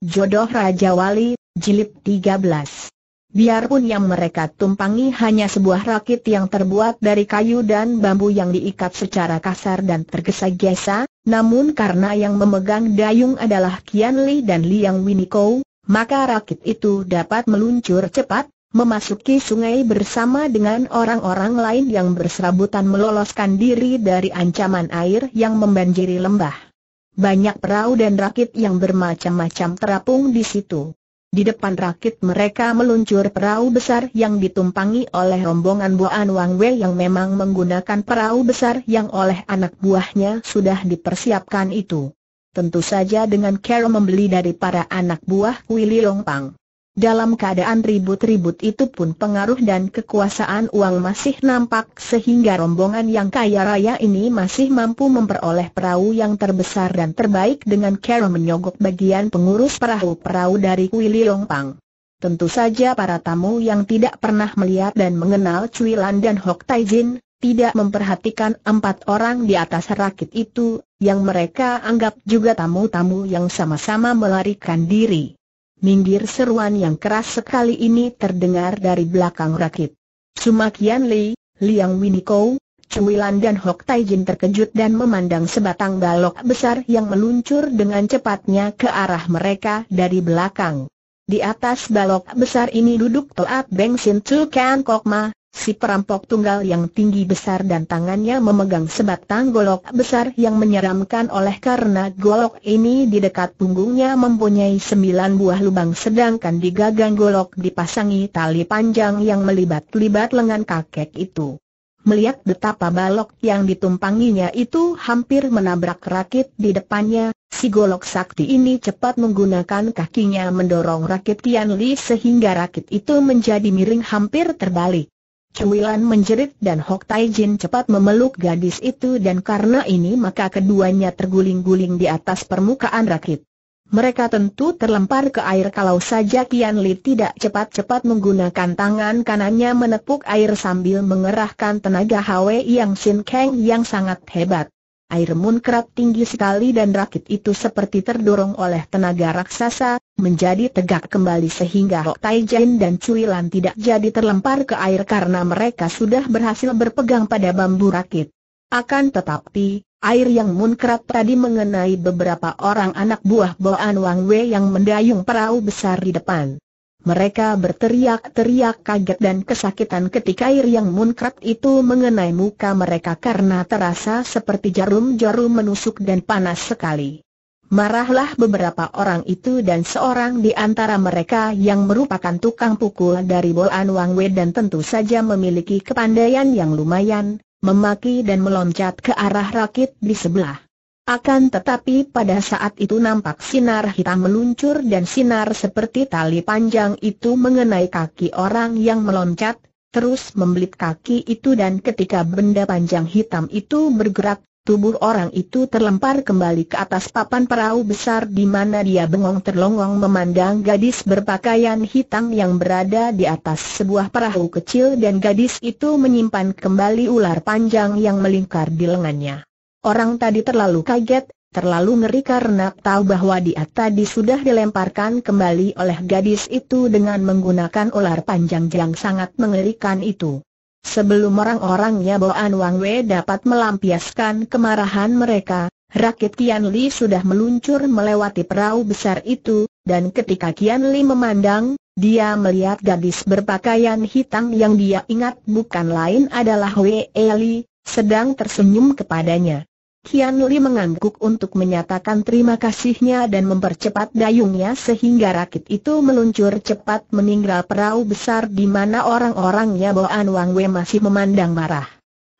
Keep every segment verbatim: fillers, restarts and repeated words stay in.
Jodoh Rajawali, Jilid tiga belas. Biarpun yang mereka tumpangi hanya sebuah rakit yang terbuat dari kayu dan bambu yang diikat secara kasar dan tergesa-gesa, namun karena yang memegang dayung adalah Kian Li dan Liang Wi Niko, maka rakit itu dapat meluncur cepat, memasuki sungai bersama dengan orang-orang lain yang berserabutan meloloskan diri dari ancaman air yang membanjiri lembah. Banyak perahu dan rakit yang bermacam-macam terapung di situ. Di depan rakit mereka meluncur perahu besar yang ditumpangi oleh rombongan Bo An Wang Wei yang memang menggunakan perahu besar yang oleh anak buahnya sudah dipersiapkan itu. Tentu saja dengan cara membeli dari para anak buah Kwi Li Long Pang. Dalam keadaan ribut-ribut itu pun pengaruh dan kekuasaan uang masih nampak sehingga rombongan yang kaya raya ini masih mampu memperoleh perahu yang terbesar dan terbaik dengan cara menyogok bagian pengurus perahu-perahu dari Kwi Li Long Pang. Tentu saja para tamu yang tidak pernah melihat dan mengenal Cui Lan dan Hok Tai Jin tidak memperhatikan empat orang di atas rakit itu, yang mereka anggap juga tamu-tamu yang sama-sama melarikan diri. Minggir, seruan yang keras sekali ini terdengar dari belakang rakit. Suma Kian Li, Liang Wi Niko, Cui Lan dan Hok Tai Jin terkejut dan memandang sebatang balok besar yang meluncur dengan cepatnya ke arah mereka dari belakang. Di atas balok besar ini duduk Toa Beng Sin Chu Kang Kokma, si perampok tunggal yang tinggi besar dan tangannya memegang sebatang golok besar yang menyeramkan oleh karena golok ini di dekat punggungnya mempunyai sembilan buah lubang sedangkan di gagang golok dipasangi tali panjang yang melibat-libat lengan kakek itu. Melihat betapa balok yang ditumpanginya itu hampir menabrak rakit di depannya, si golok sakti ini cepat menggunakan kakinya mendorong rakit Kian Li sehingga rakit itu menjadi miring hampir terbalik. Cui Lan menjerit dan Hok Tai Jin cepat memeluk gadis itu dan karena ini maka keduanya terguling-guling di atas permukaan rakit. Mereka tentu terlempar ke air kalau saja Kian Li tidak cepat-cepat menggunakan tangan kanannya menepuk air sambil mengerahkan tenaga Hwei Yang Shinkeng yang sangat hebat. Air muncrat tinggi sekali dan rakit itu seperti terdorong oleh tenaga raksasa, menjadi tegak kembali sehingga Hok Tai Jin dan Cui Lan tidak jadi terlempar ke air karena mereka sudah berhasil berpegang pada bambu rakit. Akan tetapi, air yang muncrat tadi mengenai beberapa orang anak buah Bo An Wang Wei yang mendayung perahu besar di depan. Mereka berteriak-teriak kaget dan kesakitan ketika air yang muncrat itu mengenai muka mereka karena terasa seperti jarum-jarum menusuk dan panas sekali. Marahlah beberapa orang itu dan seorang di antara mereka yang merupakan tukang pukul dari Bo An Wang Wei dan tentu saja memiliki kepandaian yang lumayan, memaki dan meloncat ke arah rakit di sebelah. Akan tetapi pada saat itu nampak sinar hitam meluncur dan sinar seperti tali panjang itu mengenai kaki orang yang meloncat, terus membelit kaki itu dan ketika benda panjang hitam itu bergerak, tubuh orang itu terlempar kembali ke atas papan perahu besar di mana dia bengong terlongong memandang gadis berpakaian hitam yang berada di atas sebuah perahu kecil dan gadis itu menyimpan kembali ular panjang yang melingkar di lengannya. Orang tadi terlalu kaget, terlalu ngeri karena tahu bahwa dia tadi sudah dilemparkan kembali oleh gadis itu dengan menggunakan ular panjang yang sangat mengerikan itu. Sebelum orang-orangnya Bo An Wang Wei dapat melampiaskan kemarahan mereka, rakit Kian Li sudah meluncur melewati perahu besar itu, dan ketika Kian Li memandang, dia melihat gadis berpakaian hitam yang dia ingat bukan lain adalah Wei Eli, sedang tersenyum kepadanya. Kian Li mengangguk untuk menyatakan terima kasihnya dan mempercepat dayungnya sehingga rakit itu meluncur cepat meninggal perahu besar di mana orang-orangnya Bo An Wang Wei masih memandang marah.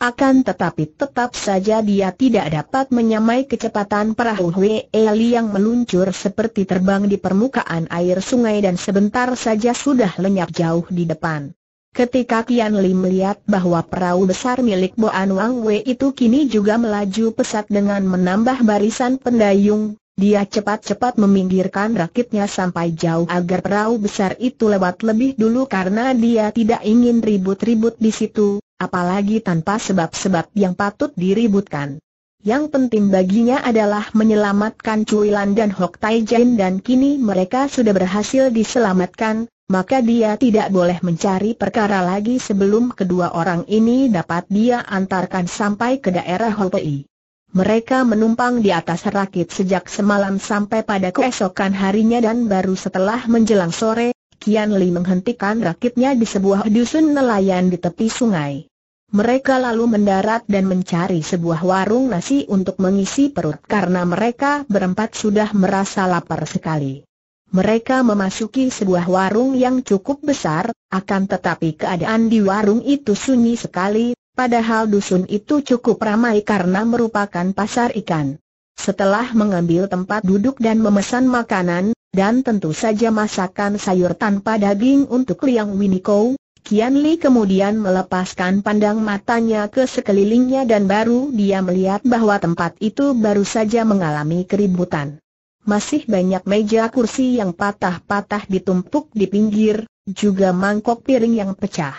Akan tetapi tetap saja dia tidak dapat menyamai kecepatan perahu Wei Eli yang meluncur seperti terbang di permukaan air sungai dan sebentar saja sudah lenyap jauh di depan. Ketika Kian Li melihat bahwa perahu besar milik Bo An Wang Wei itu kini juga melaju pesat dengan menambah barisan pendayung, dia cepat-cepat meminggirkan rakitnya sampai jauh agar perahu besar itu lewat lebih dulu karena dia tidak ingin ribut-ribut di situ, apalagi tanpa sebab-sebab yang patut diributkan. Yang penting baginya adalah menyelamatkan Cui Lan dan Hok Tai Jin, dan kini mereka sudah berhasil diselamatkan, maka dia tidak boleh mencari perkara lagi sebelum kedua orang ini dapat dia antarkan sampai ke daerah Hopai. Mereka menumpang di atas rakit sejak semalam sampai pada keesokan harinya, dan baru setelah menjelang sore, Kian Li menghentikan rakitnya di sebuah dusun nelayan di tepi sungai. Mereka lalu mendarat dan mencari sebuah warung nasi untuk mengisi perut karena mereka berempat sudah merasa lapar sekali. Mereka memasuki sebuah warung yang cukup besar, akan tetapi keadaan di warung itu sunyi sekali, padahal dusun itu cukup ramai karena merupakan pasar ikan. Setelah mengambil tempat duduk dan memesan makanan, dan tentu saja masakan sayur tanpa daging untuk Liang Wi Niko, Kian Li kemudian melepaskan pandang matanya ke sekelilingnya, dan baru dia melihat bahwa tempat itu baru saja mengalami keributan. Masih banyak meja kursi yang patah-patah ditumpuk di pinggir, juga mangkok piring yang pecah.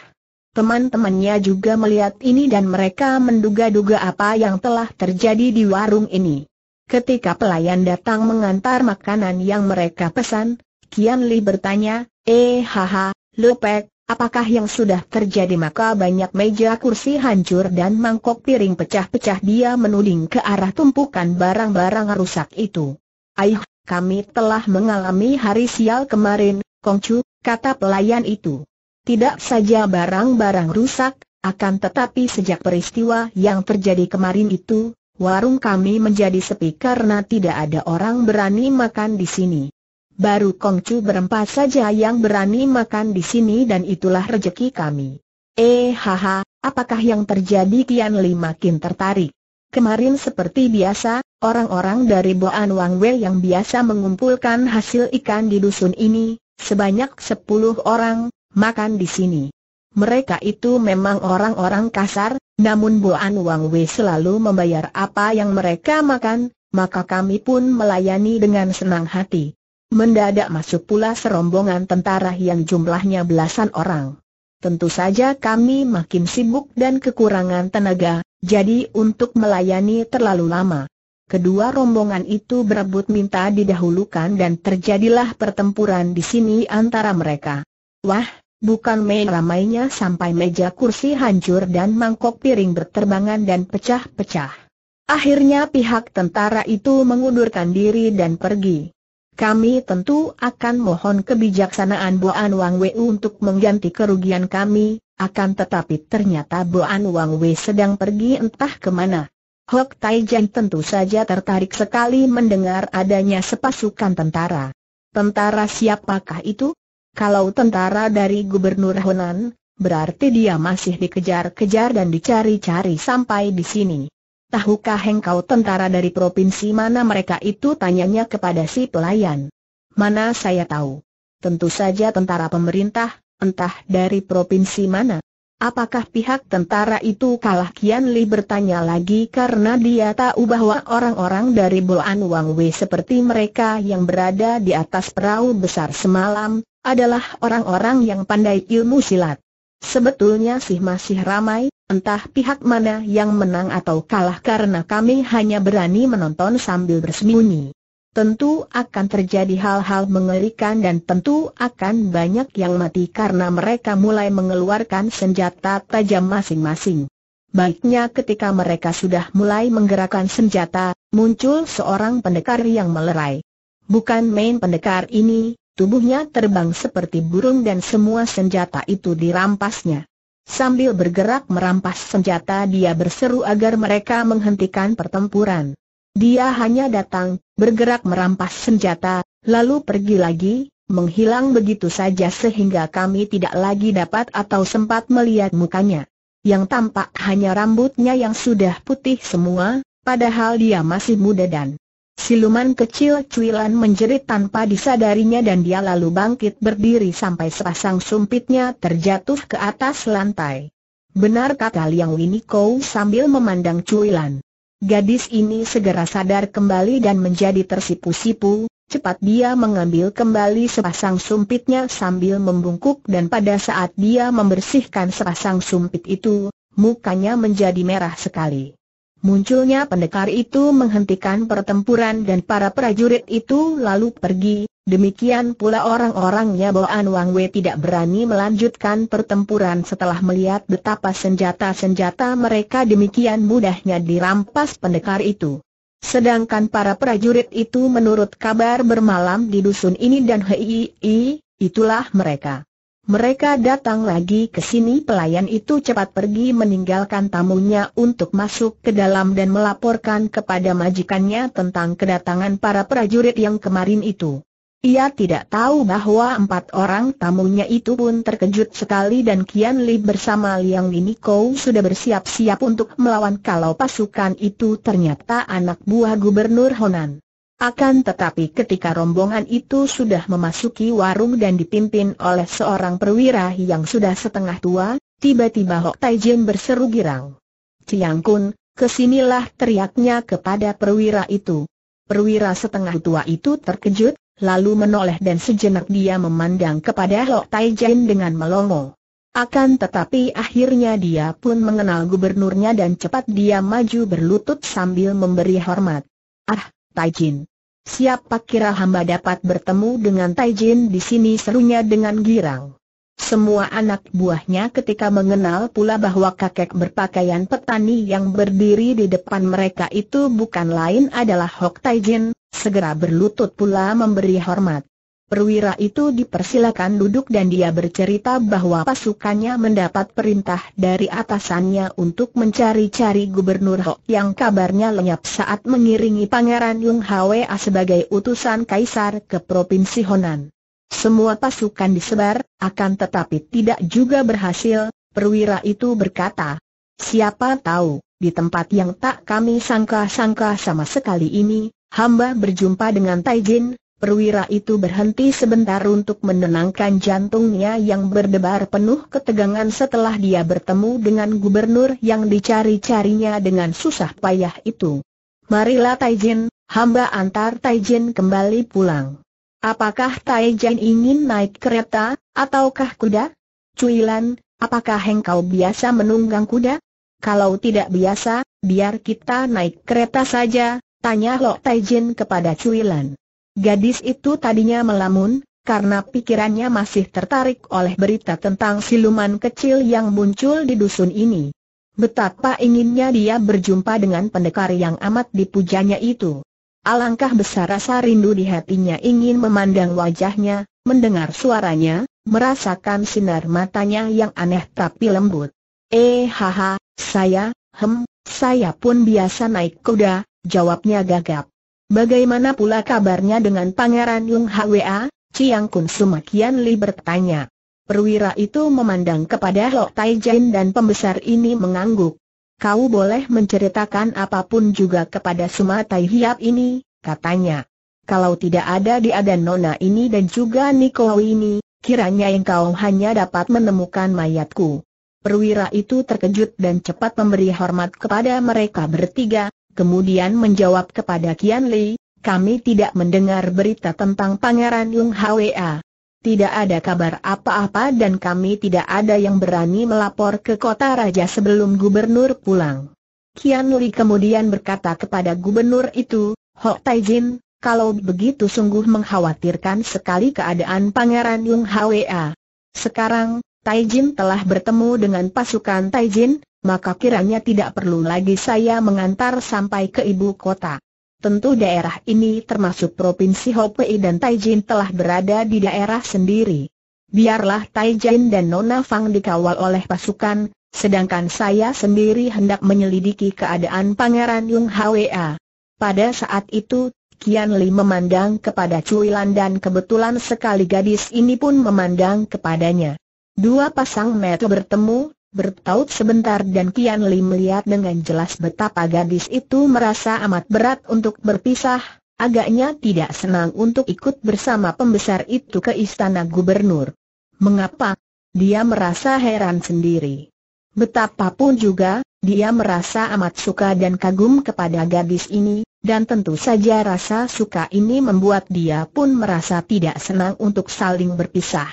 Teman-temannya juga melihat ini dan mereka menduga-duga apa yang telah terjadi di warung ini. Ketika pelayan datang mengantar makanan yang mereka pesan, Kian Li bertanya, "Eh, haha, Lopek, apakah yang sudah terjadi?" Maka banyak meja kursi hancur dan mangkok piring pecah-pecah. Dia menuding ke arah tumpukan barang-barang rusak itu. "Aih, kami telah mengalami hari sial kemarin, Kongcu," kata pelayan itu. Tidak saja barang-barang rusak, akan tetapi sejak peristiwa yang terjadi kemarin itu, warung kami menjadi sepi karena tidak ada orang berani makan di sini. Baru Kongcu berempat saja yang berani makan di sini, dan itulah rejeki kami." "Eh, haha, apakah yang terjadi?" Kian Li makin tertarik. Kemarin seperti biasa, orang-orang dari Bo An Wang Wei yang biasa mengumpulkan hasil ikan di dusun ini, sebanyak sepuluh orang, makan di sini. Mereka itu memang orang-orang kasar, namun Bo An Wang Wei selalu membayar apa yang mereka makan, maka kami pun melayani dengan senang hati. Mendadak masuk pula serombongan tentara yang jumlahnya belasan orang. Tentu saja kami makin sibuk dan kekurangan tenaga, jadi untuk melayani terlalu lama. Kedua rombongan itu berebut minta didahulukan dan terjadilah pertempuran di sini antara mereka. Wah, bukan main ramainya sampai meja kursi hancur dan mangkok piring berterbangan dan pecah-pecah. Akhirnya pihak tentara itu mengundurkan diri dan pergi. Kami tentu akan mohon kebijaksanaan Bo An Wang Wei untuk mengganti kerugian kami, akan tetapi ternyata Bo An Wang Wei sedang pergi entah kemana. Hok Tai Jin tentu saja tertarik sekali mendengar adanya sepasukan tentara. Tentara siapakah itu? Kalau tentara dari Gubernur Honan, berarti dia masih dikejar-kejar dan dicari-cari sampai di sini. "Tahukah engkau tentara dari provinsi mana mereka itu?" tanyanya kepada si pelayan. "Mana saya tahu. Tentu saja tentara pemerintah, entah dari provinsi mana." "Apakah pihak tentara itu kalah?" Kian Li bertanya lagi karena dia tahu bahwa orang-orang dari Bo An Wang Wei seperti mereka yang berada di atas perahu besar semalam, adalah orang-orang yang pandai ilmu silat. "Sebetulnya sih masih ramai. Entah pihak mana yang menang atau kalah karena kami hanya berani menonton sambil bersembunyi. Tentu akan terjadi hal-hal mengerikan dan tentu akan banyak yang mati karena mereka mulai mengeluarkan senjata tajam masing-masing. Baiknya ketika mereka sudah mulai menggerakkan senjata, muncul seorang pendekar yang melerai. Bukan main pendekar ini, tubuhnya terbang seperti burung dan semua senjata itu dirampasnya. Sambil bergerak merampas senjata dia berseru agar mereka menghentikan pertempuran. Dia hanya datang, bergerak merampas senjata, lalu pergi lagi, menghilang begitu saja sehingga kami tidak lagi dapat atau sempat melihat mukanya. Yang tampak hanya rambutnya yang sudah putih semua, padahal dia masih muda." Dan siluman kecil Cui Lan menjerit tanpa disadarinya, dan dia lalu bangkit berdiri sampai sepasang sumpitnya terjatuh ke atas lantai. "Benar," kata Liang Wi Niko sambil memandang Cui Lan. Gadis ini segera sadar kembali dan menjadi tersipu-sipu. Cepat dia mengambil kembali sepasang sumpitnya sambil membungkuk, dan pada saat dia membersihkan sepasang sumpit itu, mukanya menjadi merah sekali. Munculnya pendekar itu menghentikan pertempuran dan para prajurit itu lalu pergi. Demikian pula orang-orangnya. Bo An Wang Wei tidak berani melanjutkan pertempuran setelah melihat betapa senjata-senjata mereka demikian mudahnya dirampas pendekar itu. Sedangkan para prajurit itu menurut kabar bermalam di dusun ini dan hei, itulah mereka. Mereka datang lagi ke sini. Pelayan itu cepat pergi meninggalkan tamunya untuk masuk ke dalam dan melaporkan kepada majikannya tentang kedatangan para prajurit yang kemarin itu. Ia tidak tahu bahwa empat orang tamunya itu pun terkejut sekali dan Kian Li bersama Liang Wi Niko sudah bersiap-siap untuk melawan kalau pasukan itu ternyata anak buah Gubernur Honan. Akan tetapi ketika rombongan itu sudah memasuki warung dan dipimpin oleh seorang perwira yang sudah setengah tua, tiba-tiba Hok Tai Jin berseru girang. "Ciang Kun, kesinilah!" teriaknya kepada perwira itu. Perwira setengah tua itu terkejut, lalu menoleh dan sejenak dia memandang kepada Hok Tai Jin dengan melongo. Akan tetapi akhirnya dia pun mengenal gubernurnya dan cepat dia maju berlutut sambil memberi hormat. "Ah, Tai Jin. Siapa kira hamba dapat bertemu dengan Tai Jin di sini?" serunya dengan girang. Semua anak buahnya ketika mengenal pula bahwa kakek berpakaian petani yang berdiri di depan mereka itu bukan lain adalah Hok Tai Jin, segera berlutut pula memberi hormat. Perwira itu dipersilakan duduk dan dia bercerita bahwa pasukannya mendapat perintah dari atasannya untuk mencari-cari Gubernur Hok yang kabarnya lenyap saat mengiringi Pangeran Yung Hwa sebagai utusan kaisar ke Provinsi Honan. Semua pasukan disebar, akan tetapi tidak juga berhasil, perwira itu berkata. "Siapa tahu, di tempat yang tak kami sangka-sangka sama sekali ini, hamba berjumpa dengan Tai Jin." Perwira itu berhenti sebentar untuk menenangkan jantungnya yang berdebar penuh ketegangan setelah dia bertemu dengan gubernur yang dicari-carinya dengan susah payah itu. "Marilah Tai Jin, hamba antar Tai Jin kembali pulang." "Apakah Tai Jin ingin naik kereta, ataukah kuda? Cui Lan, apakah engkau biasa menunggang kuda?" "Kalau tidak biasa, biar kita naik kereta saja," tanya Hok Tai Jin kepada Cui Lan. Gadis itu tadinya melamun, karena pikirannya masih tertarik oleh berita tentang siluman kecil yang muncul di dusun ini. Betapa inginnya dia berjumpa dengan pendekar yang amat dipujanya itu. Alangkah besar rasa rindu di hatinya ingin memandang wajahnya, mendengar suaranya, merasakan sinar matanya yang aneh tapi lembut. "Eh haha, saya, hem, saya pun biasa naik kuda," jawabnya gagap. "Bagaimana pula kabarnya dengan Pangeran Yung Hwa, Ciang Kun?" Sumakian Li bertanya. Perwira itu memandang kepada Hok Tai Jin dan pembesar ini mengangguk. "Kau boleh menceritakan apapun juga kepada Sumatai Hiap ini," katanya. "Kalau tidak ada di ada Nona ini dan juga Niko ini, kiranya engkau hanya dapat menemukan mayatku." Perwira itu terkejut dan cepat memberi hormat kepada mereka bertiga. Kemudian menjawab kepada Kian Li, "Kami tidak mendengar berita tentang Pangeran Yung Hwa. Tidak ada kabar apa-apa dan kami tidak ada yang berani melapor ke kota raja sebelum gubernur pulang." Kian Li kemudian berkata kepada gubernur itu, "Hok Tai Jin, kalau begitu sungguh mengkhawatirkan sekali keadaan Pangeran Yung Hwa. Sekarang, Tai Jin telah bertemu dengan pasukan Tai Jin, maka kiranya tidak perlu lagi saya mengantar sampai ke ibu kota. Tentu daerah ini termasuk provinsi Hopai dan Tai Jin telah berada di daerah sendiri. Biarlah Tai Jin dan Nona Fang dikawal oleh pasukan, sedangkan saya sendiri hendak menyelidiki keadaan Pangeran Yung Hwa." Pada saat itu, Kian Li memandang kepada Cui Lan dan kebetulan sekali gadis ini pun memandang kepadanya. Dua pasang mata bertemu, bertaut sebentar dan Kian Li melihat dengan jelas betapa gadis itu merasa amat berat untuk berpisah, agaknya tidak senang untuk ikut bersama pembesar itu ke istana gubernur. Mengapa? Dia merasa heran sendiri. Betapapun juga, dia merasa amat suka dan kagum kepada gadis ini, dan tentu saja rasa suka ini membuat dia pun merasa tidak senang untuk saling berpisah.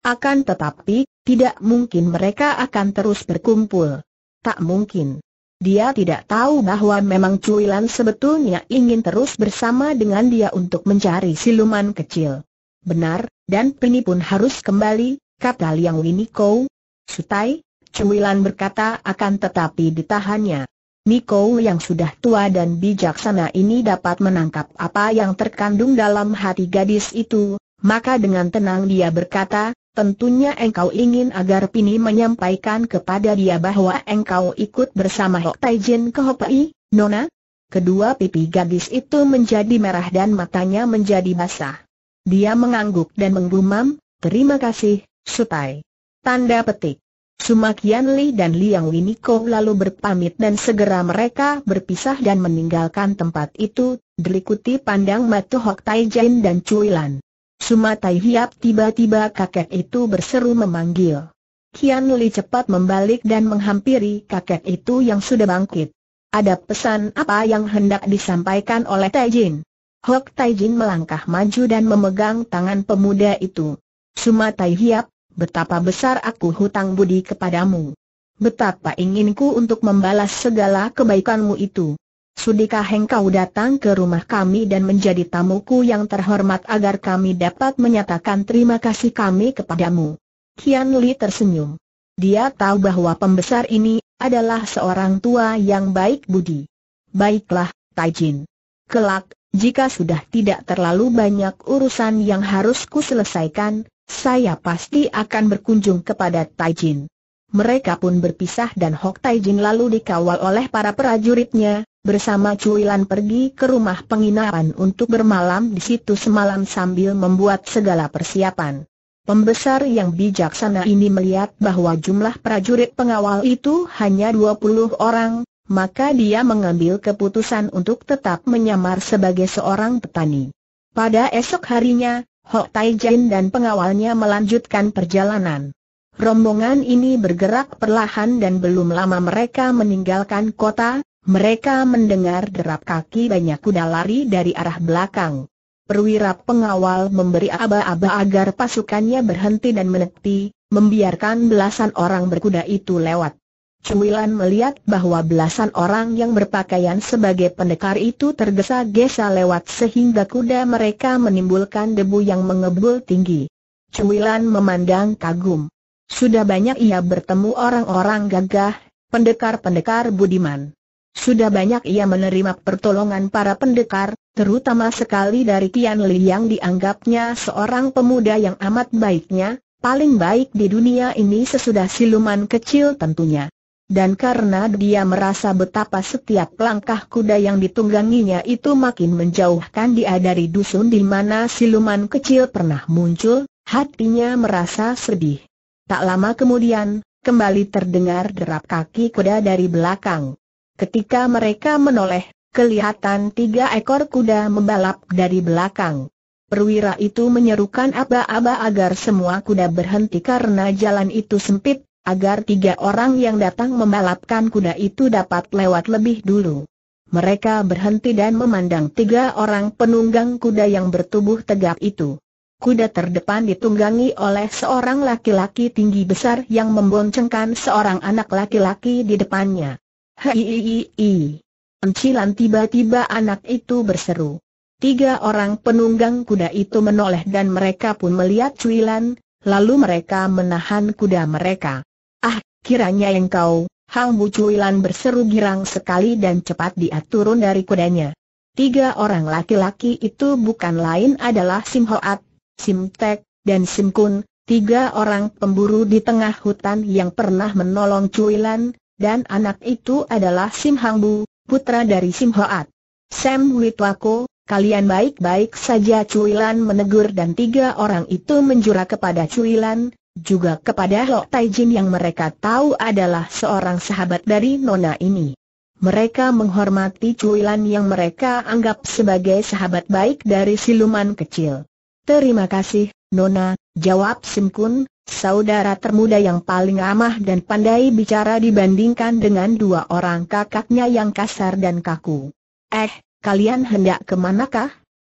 Akan tetapi, tidak mungkin mereka akan terus berkumpul. Tak mungkin. Dia tidak tahu bahwa memang Cui Lan sebetulnya ingin terus bersama dengan dia untuk mencari siluman kecil. Benar, dan Pini pun harus kembali, kata Liang Wi Niko. Sutai, Cui Lan berkata, akan tetapi ditahannya. Niko yang sudah tua dan bijaksana ini dapat menangkap apa yang terkandung dalam hati gadis itu, maka dengan tenang dia berkata, tentunya engkau ingin agar Pini menyampaikan kepada dia bahwa engkau ikut bersama Hok Tai Jin ke Hopai, Nona? Kedua pipi gadis itu menjadi merah dan matanya menjadi basah. Dia mengangguk dan menggumam, terima kasih, Sutai. Tanda petik. Suma Kian Li dan Liang Wi Niko lalu berpamit dan segera mereka berpisah dan meninggalkan tempat itu, dilikuti pandang mata Hok Tai Jin dan Cui Lan. Suma Tai Hiap, tiba-tiba kakek itu berseru memanggil. Kian Li cepat membalik dan menghampiri kakek itu yang sudah bangkit. Ada pesan apa yang hendak disampaikan oleh Tai Jin? Hok Tai Jin melangkah maju dan memegang tangan pemuda itu. Suma Tai Hiap, betapa besar aku hutang budi kepadamu. Betapa inginku untuk membalas segala kebaikanmu itu. Sudikah engkau datang ke rumah kami dan menjadi tamuku yang terhormat agar kami dapat menyatakan terima kasih kami kepadamu? Kian Li tersenyum. Dia tahu bahwa pembesar ini adalah seorang tua yang baik budi. Baiklah, Tai Jin. Kelak, jika sudah tidak terlalu banyak urusan yang harus kuselesaikan, saya pasti akan berkunjung kepada Tai Jin. Mereka pun berpisah dan Hok Tai Jin lalu dikawal oleh para prajuritnya, bersama Cui Lan pergi ke rumah penginapan untuk bermalam di situ semalam sambil membuat segala persiapan. Pembesar yang bijaksana ini melihat bahwa jumlah prajurit pengawal itu hanya dua puluh orang, maka dia mengambil keputusan untuk tetap menyamar sebagai seorang petani. Pada esok harinya, Hok Tai Jin dan pengawalnya melanjutkan perjalanan. Rombongan ini bergerak perlahan dan belum lama mereka meninggalkan kota. Mereka mendengar derap kaki banyak kuda lari dari arah belakang. Perwira pengawal memberi aba-aba agar pasukannya berhenti dan menepi, membiarkan belasan orang berkuda itu lewat. Cui Lan melihat bahwa belasan orang yang berpakaian sebagai pendekar itu tergesa-gesa lewat sehingga kuda mereka menimbulkan debu yang mengebul tinggi. Cui Lan memandang kagum. Sudah banyak ia bertemu orang-orang gagah, pendekar-pendekar budiman. Sudah banyak ia menerima pertolongan para pendekar, terutama sekali dari Kian Li yang dianggapnya seorang pemuda yang amat baiknya, paling baik di dunia ini sesudah siluman kecil tentunya. Dan karena dia merasa betapa setiap langkah kuda yang ditungganginya itu makin menjauhkan dia dari dusun di mana siluman kecil pernah muncul, hatinya merasa sedih. Tak lama kemudian, kembali terdengar derap kaki kuda dari belakang. Ketika mereka menoleh, kelihatan tiga ekor kuda membalap dari belakang. Perwira itu menyerukan aba-aba agar semua kuda berhenti karena jalan itu sempit, agar tiga orang yang datang membalapkan kuda itu dapat lewat lebih dulu. Mereka berhenti dan memandang tiga orang penunggang kuda yang bertubuh tegap itu. Kuda terdepan ditunggangi oleh seorang laki-laki tinggi besar yang memboncengkan seorang anak laki-laki di depannya. Hihihihi. Encilan, tiba-tiba anak itu berseru. Tiga orang penunggang kuda itu menoleh dan mereka pun melihat Cui Lan, lalu mereka menahan kuda mereka. Ah, kiranya engkau, Hang Bu, Cui Lan berseru girang sekali dan cepat dia turun dari kudanya. Tiga orang laki-laki itu bukan lain adalah Simhoat, Simtek, dan Simkun, tiga orang pemburu di tengah hutan yang pernah menolong Cui Lan. Dan anak itu adalah Sim Hang Bu, putra dari Simhoat. Sam Witwako, kalian baik-baik saja? Cui Lan menegur dan tiga orang itu menjura kepada Cui Lan, juga kepada Hok Tai Jin yang mereka tahu adalah seorang sahabat dari nona ini. Mereka menghormati Cui Lan yang mereka anggap sebagai sahabat baik dari siluman kecil. Terima kasih, Nona, jawab Simkun, saudara termuda yang paling ramah dan pandai bicara dibandingkan dengan dua orang kakaknya yang kasar dan kaku. Eh, kalian hendak kemanakah?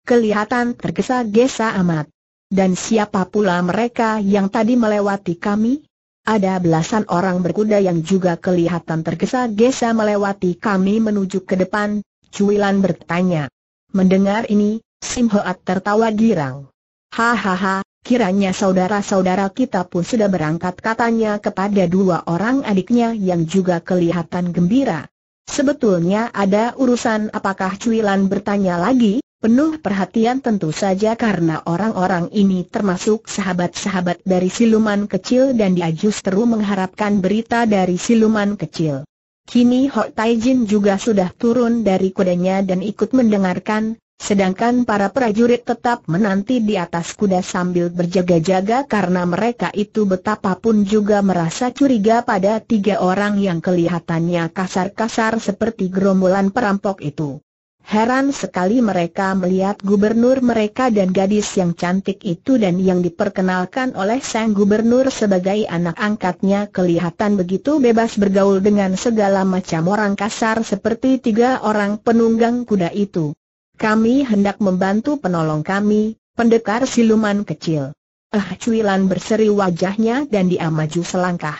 Kelihatan tergesa-gesa amat. Dan siapa pula mereka yang tadi melewati kami? Ada belasan orang berkuda yang juga kelihatan tergesa-gesa melewati kami menuju ke depan," Cui Lan bertanya. Mendengar ini, Simhoat tertawa girang. "Hahaha, kiranya saudara-saudara kita pun sudah berangkat," katanya kepada dua orang adiknya yang juga kelihatan gembira. "Sebetulnya ada urusan apakah?" Cui Lan bertanya lagi, penuh perhatian tentu saja karena orang-orang ini termasuk sahabat-sahabat dari Siluman Kecil dan dia justru mengharapkan berita dari Siluman Kecil. Kini Hok Tai Jin juga sudah turun dari kudanya dan ikut mendengarkan, sedangkan para prajurit tetap menanti di atas kuda sambil berjaga-jaga karena mereka itu betapapun juga merasa curiga pada tiga orang yang kelihatannya kasar-kasar seperti gerombolan perampok itu. Heran sekali mereka melihat gubernur mereka dan gadis yang cantik itu dan yang diperkenalkan oleh sang gubernur sebagai anak angkatnya kelihatan begitu bebas bergaul dengan segala macam orang kasar seperti tiga orang penunggang kuda itu. "Kami hendak membantu penolong kami, pendekar Siluman Kecil." "Eh," Cui Lan berseri wajahnya dan dia maju selangkah.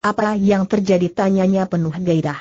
"Apa yang terjadi?" tanyanya penuh gairah.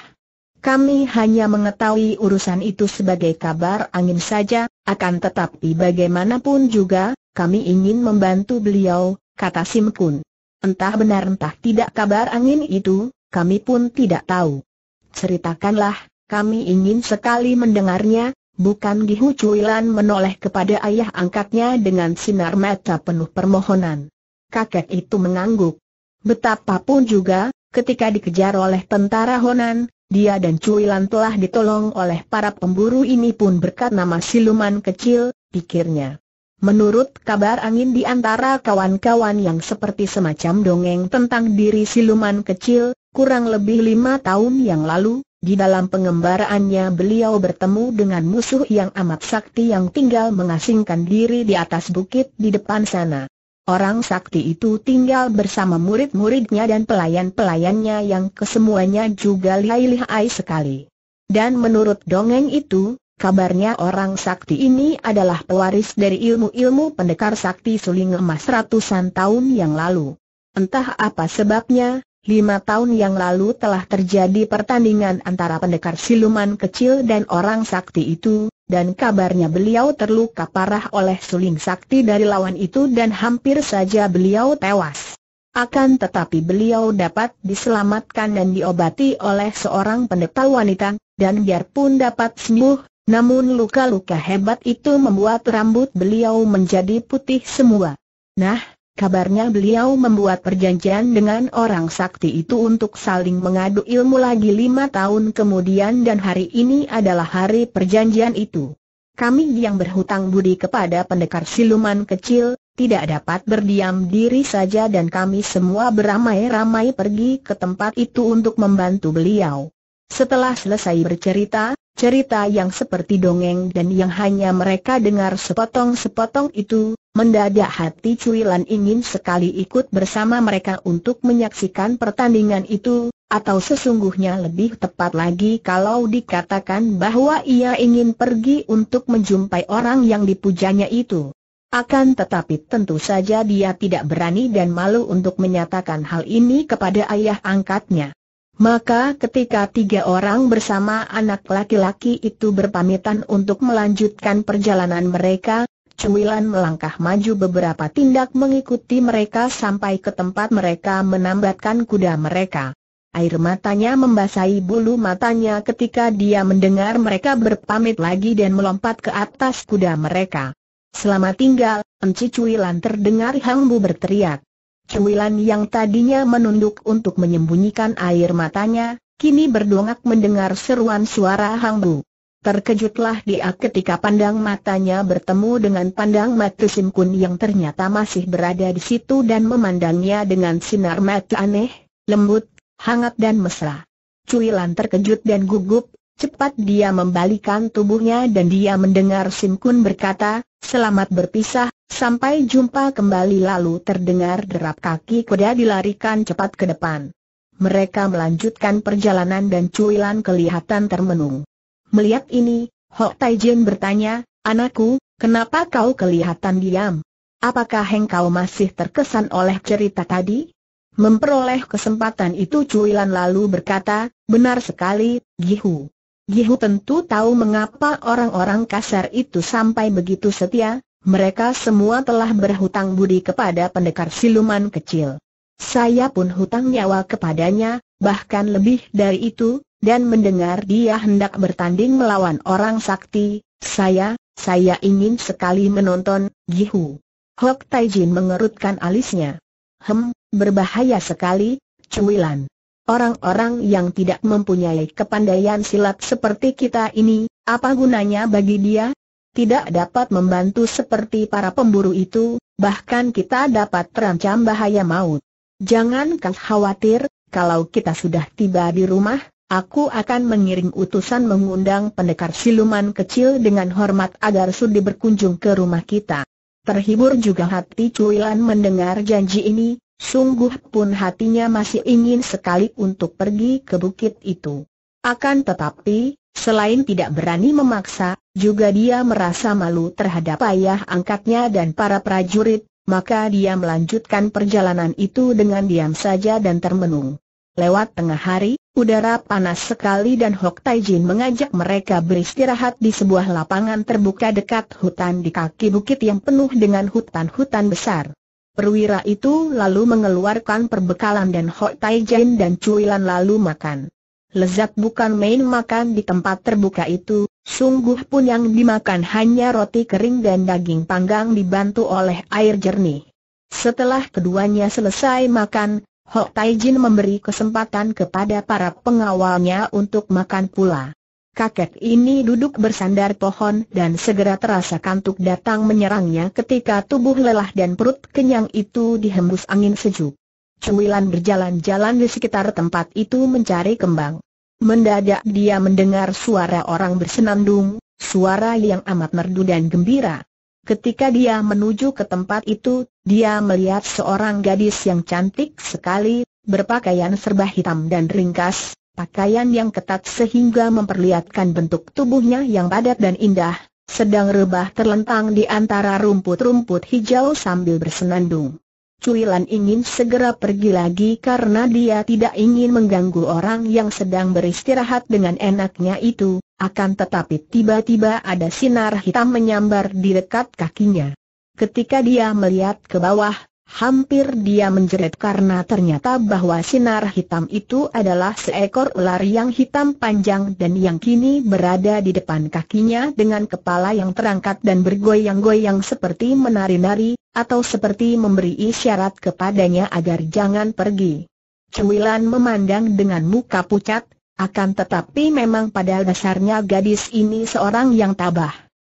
"Kami hanya mengetahui urusan itu sebagai kabar angin saja, akan tetapi bagaimanapun juga, kami ingin membantu beliau," kata Simkun. "Entah benar entah tidak kabar angin itu, kami pun tidak tahu." "Ceritakanlah, kami ingin sekali mendengarnya." "Bukan gihu." Cui Lan menoleh kepada ayah angkatnya dengan sinar mata penuh permohonan. Kakek itu mengangguk. Betapapun juga, ketika dikejar oleh tentara Honan, dia dan Cui Lan telah ditolong oleh para pemburu ini pun berkat nama Siluman Kecil, pikirnya. Menurut kabar angin di antara kawan-kawan yang seperti semacam dongeng tentang diri Siluman Kecil, kurang lebih lima tahun yang lalu, di dalam pengembaraannya beliau bertemu dengan musuh yang amat sakti yang tinggal mengasingkan diri di atas bukit di depan sana. Orang sakti itu tinggal bersama murid-muridnya dan pelayan-pelayannya yang kesemuanya juga lihai-lihai sekali. Dan menurut dongeng itu, kabarnya orang sakti ini adalah pewaris dari ilmu-ilmu pendekar sakti Suling Emas ratusan tahun yang lalu. Entah apa sebabnya, lima tahun yang lalu telah terjadi pertandingan antara pendekar Siluman Kecil dan orang sakti itu. Dan kabarnya beliau terluka parah oleh suling sakti dari lawan itu dan hampir saja beliau tewas. Akan tetapi beliau dapat diselamatkan dan diobati oleh seorang pendeta wanita, dan biarpun dapat sembuh, namun luka-luka hebat itu membuat rambut beliau menjadi putih semua. Nah, kabarnya beliau membuat perjanjian dengan orang sakti itu untuk saling mengadu ilmu lagi lima tahun kemudian dan hari ini adalah hari perjanjian itu. Kami yang berhutang budi kepada pendekar Siluman Kecil, tidak dapat berdiam diri saja dan kami semua beramai-ramai pergi ke tempat itu untuk membantu beliau. Setelah selesai bercerita, cerita yang seperti dongeng dan yang hanya mereka dengar sepotong-sepotong itu, mendadak hati Cui Lan ingin sekali ikut bersama mereka untuk menyaksikan pertandingan itu, atau sesungguhnya lebih tepat lagi kalau dikatakan bahwa ia ingin pergi untuk menjumpai orang yang dipujanya itu. Akan tetapi tentu saja dia tidak berani dan malu untuk menyatakan hal ini kepada ayah angkatnya. Maka ketika tiga orang bersama anak laki-laki itu berpamitan untuk melanjutkan perjalanan mereka, Cui Lan melangkah maju beberapa tindak mengikuti mereka sampai ke tempat mereka menambatkan kuda mereka. Air matanya membasahi bulu matanya ketika dia mendengar mereka berpamit lagi dan melompat ke atas kuda mereka. "Selama tinggal, Enci Cui Lan!" terdengar Hang Bu berteriak. Cui Lan yang tadinya menunduk untuk menyembunyikan air matanya, kini berdongak mendengar seruan suara Hang Bu. Terkejutlah dia ketika pandang matanya bertemu dengan pandang mata Simkun yang ternyata masih berada di situ dan memandangnya dengan sinar mata aneh, lembut, hangat dan mesra. Cui Lan terkejut dan gugup, cepat dia membalikan tubuhnya dan dia mendengar Simkun berkata, "Selamat berpisah, sampai jumpa kembali." Lalu terdengar derap kaki kuda dilarikan cepat ke depan. Mereka melanjutkan perjalanan dan Cui Lan kelihatan termenung. Melihat ini, Hok Tai Jin bertanya, "Anakku, kenapa kau kelihatan diam? Apakah engkau masih terkesan oleh cerita tadi?" Memperoleh kesempatan itu Cui Lan lalu berkata, benar sekali, Gihu. Gihu tentu tahu mengapa orang-orang kasar itu sampai begitu setia, mereka semua telah berhutang budi kepada pendekar siluman kecil. Saya pun hutang nyawa kepadanya, bahkan lebih dari itu, dan mendengar dia hendak bertanding melawan orang sakti, saya, saya ingin sekali menonton, Gihu. Hok Tai Jin mengerutkan alisnya. Hem, berbahaya sekali, Cui Lan. Orang-orang yang tidak mempunyai kepandaian silat seperti kita ini, apa gunanya bagi dia? Tidak dapat membantu seperti para pemburu itu, bahkan kita dapat terancam bahaya maut. Jangan kau khawatir, kalau kita sudah tiba di rumah, aku akan mengirim utusan mengundang pendekar siluman kecil dengan hormat agar sudi berkunjung ke rumah kita. Terhibur juga hati Cui Lan mendengar janji ini, sungguh pun hatinya masih ingin sekali untuk pergi ke bukit itu. Akan tetapi, selain tidak berani memaksa, juga dia merasa malu terhadap ayah angkatnya dan para prajurit, maka dia melanjutkan perjalanan itu dengan diam saja dan termenung. Lewat tengah hari, udara panas sekali dan Hok Tai Jin mengajak mereka beristirahat di sebuah lapangan terbuka dekat hutan di kaki bukit yang penuh dengan hutan-hutan besar. Perwira itu lalu mengeluarkan perbekalan dan Hok Tai Jin dan Cui Lan lalu makan. Lezat bukan main makan di tempat terbuka itu, sungguh pun yang dimakan hanya roti kering dan daging panggang dibantu oleh air jernih. Setelah keduanya selesai makan, Hok Tai Jin memberi kesempatan kepada para pengawalnya untuk makan pula. Kakek ini duduk bersandar pohon dan segera terasa kantuk datang menyerangnya ketika tubuh lelah dan perut kenyang itu dihembus angin sejuk. Cui Lan berjalan-jalan di sekitar tempat itu mencari kembang. Mendadak dia mendengar suara orang bersenandung, suara yang amat merdu dan gembira. Ketika dia menuju ke tempat itu, dia melihat seorang gadis yang cantik sekali, berpakaian serba hitam dan ringkas, pakaian yang ketat sehingga memperlihatkan bentuk tubuhnya yang padat dan indah, sedang rebah terlentang di antara rumput-rumput hijau sambil bersenandung. Cui Lan ingin segera pergi lagi karena dia tidak ingin mengganggu orang yang sedang beristirahat dengan enaknya itu. Akan tetapi tiba-tiba ada sinar hitam menyambar di dekat kakinya. Ketika dia melihat ke bawah, hampir dia menjerit karena ternyata bahwa sinar hitam itu adalah seekor ular yang hitam panjang dan yang kini berada di depan kakinya dengan kepala yang terangkat dan bergoyang-goyang seperti menari-nari, atau seperti memberi isyarat kepadanya agar jangan pergi. Cui Lan memandang dengan muka pucat. Akan tetapi memang pada dasarnya gadis ini seorang yang tabah.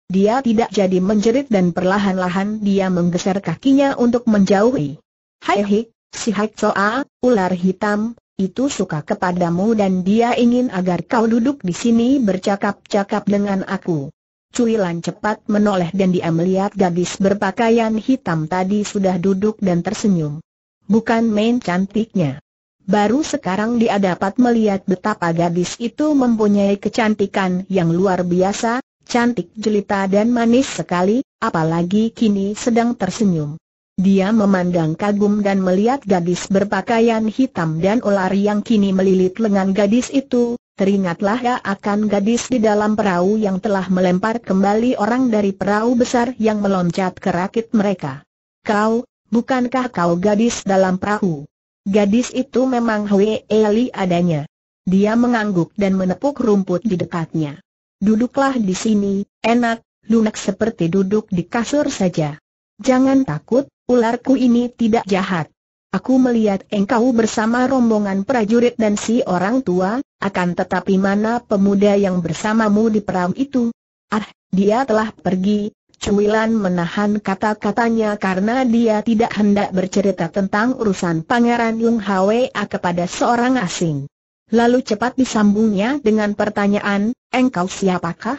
Dia tidak jadi menjerit dan perlahan-lahan dia menggeser kakinya untuk menjauhi. Hai hik, si hak soa, ular hitam, itu suka kepadamu dan dia ingin agar kau duduk di sini bercakap-cakap dengan aku. Cui Lan cepat menoleh dan dia melihat gadis berpakaian hitam tadi sudah duduk dan tersenyum. Bukan main cantiknya. Baru sekarang dia dapat melihat betapa gadis itu mempunyai kecantikan yang luar biasa, cantik jelita dan manis sekali, apalagi kini sedang tersenyum. Dia memandang kagum dan melihat gadis berpakaian hitam dan ular yang kini melilit lengan gadis itu, teringatlah ia akan gadis di dalam perahu yang telah melempar kembali orang dari perahu besar yang meloncat ke rakit mereka. Kau, bukankah kau gadis dalam perahu? Gadis itu memang Wei Eli adanya. Dia mengangguk dan menepuk rumput di dekatnya. Duduklah di sini, enak, lunak seperti duduk di kasur saja. Jangan takut, ularku ini tidak jahat. Aku melihat engkau bersama rombongan prajurit dan si orang tua, akan tetapi mana pemuda yang bersamamu di perahu itu? Ah, dia telah pergi. Cui Lan menahan kata-katanya karena dia tidak hendak bercerita tentang urusan Pangeran Yung Hwa kepada seorang asing. Lalu cepat disambungnya dengan pertanyaan, engkau siapakah?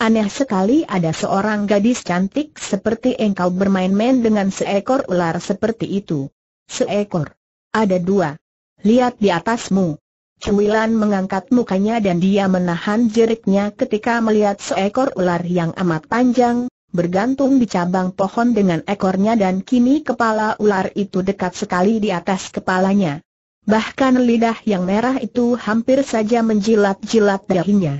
Aneh sekali ada seorang gadis cantik seperti engkau bermain-main dengan seekor ular seperti itu. Seekor. Ada dua. Lihat di atasmu. Cui Lan mengangkat mukanya dan dia menahan jeriknya ketika melihat seekor ular yang amat panjang, bergantung di cabang pohon dengan ekornya dan kini kepala ular itu dekat sekali di atas kepalanya. Bahkan lidah yang merah itu hampir saja menjilat-jilat dahinya.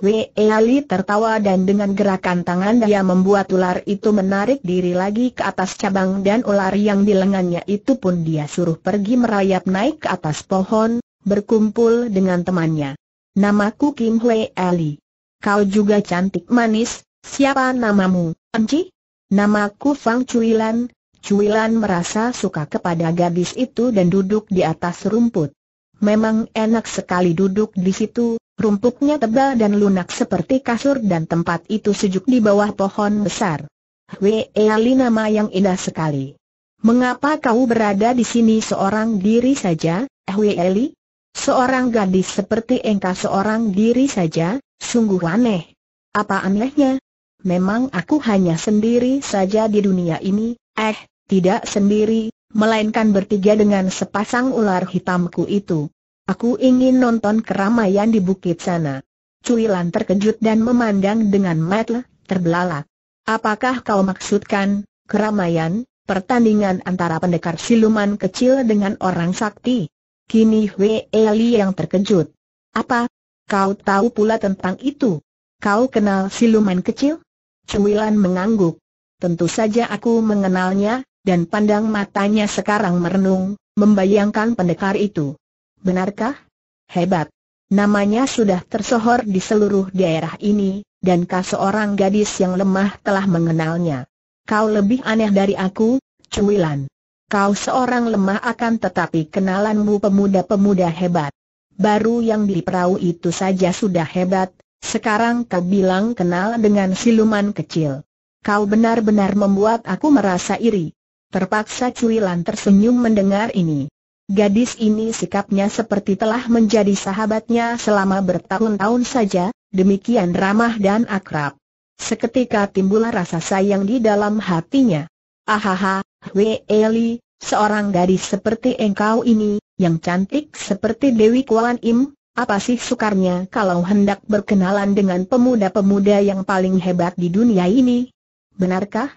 Wei Eli tertawa dan dengan gerakan tangan dia membuat ular itu menarik diri lagi ke atas cabang dan ular yang di lengannya itu pun dia suruh pergi merayap naik ke atas pohon, berkumpul dengan temannya. Namaku Kim Wei Eli. Kau juga cantik manis, siapa namamu, Enci? Namaku Fang Cui Lan. Cui Lan merasa suka kepada gadis itu dan duduk di atas rumput. Memang enak sekali duduk di situ, rumputnya tebal dan lunak seperti kasur dan tempat itu sejuk di bawah pohon besar. Wei Eli, nama yang indah sekali. Mengapa kau berada di sini seorang diri saja, Wei Eli? Seorang gadis seperti engkau seorang diri saja, sungguh aneh. Apa anehnya? Memang aku hanya sendiri saja di dunia ini, eh, tidak sendiri. Melainkan bertiga dengan sepasang ular hitamku itu. Aku ingin nonton keramaian di bukit sana. Cui Lan terkejut dan memandang dengan mata terbelalak. Apakah kau maksudkan keramaian, pertandingan antara pendekar siluman kecil dengan orang sakti? Kini Wei Eli yang terkejut. Apa? Kau tahu pula tentang itu? Kau kenal siluman kecil? Cui Lan mengangguk. Tentu saja aku mengenalnya. Dan pandang matanya sekarang merenung, membayangkan pendekar itu. Benarkah? Hebat. Namanya sudah tersohor di seluruh daerah ini, dan kau seorang gadis yang lemah telah mengenalnya. Kau lebih aneh dari aku, Cui Lan. Kau seorang lemah akan tetapi kenalanmu pemuda-pemuda hebat. Baru yang di perahu itu saja sudah hebat, sekarang kau bilang kenal dengan siluman kecil. Kau benar-benar membuat aku merasa iri. Terpaksa Cui Lan tersenyum mendengar ini. Gadis ini sikapnya seperti telah menjadi sahabatnya selama bertahun-tahun saja, demikian ramah dan akrab. Seketika timbul rasa sayang di dalam hatinya. Ahaha, Wei Eli, seorang gadis seperti engkau ini, yang cantik seperti Dewi Kuan Im, apa sih sukarnya kalau hendak berkenalan dengan pemuda-pemuda yang paling hebat di dunia ini? Benarkah?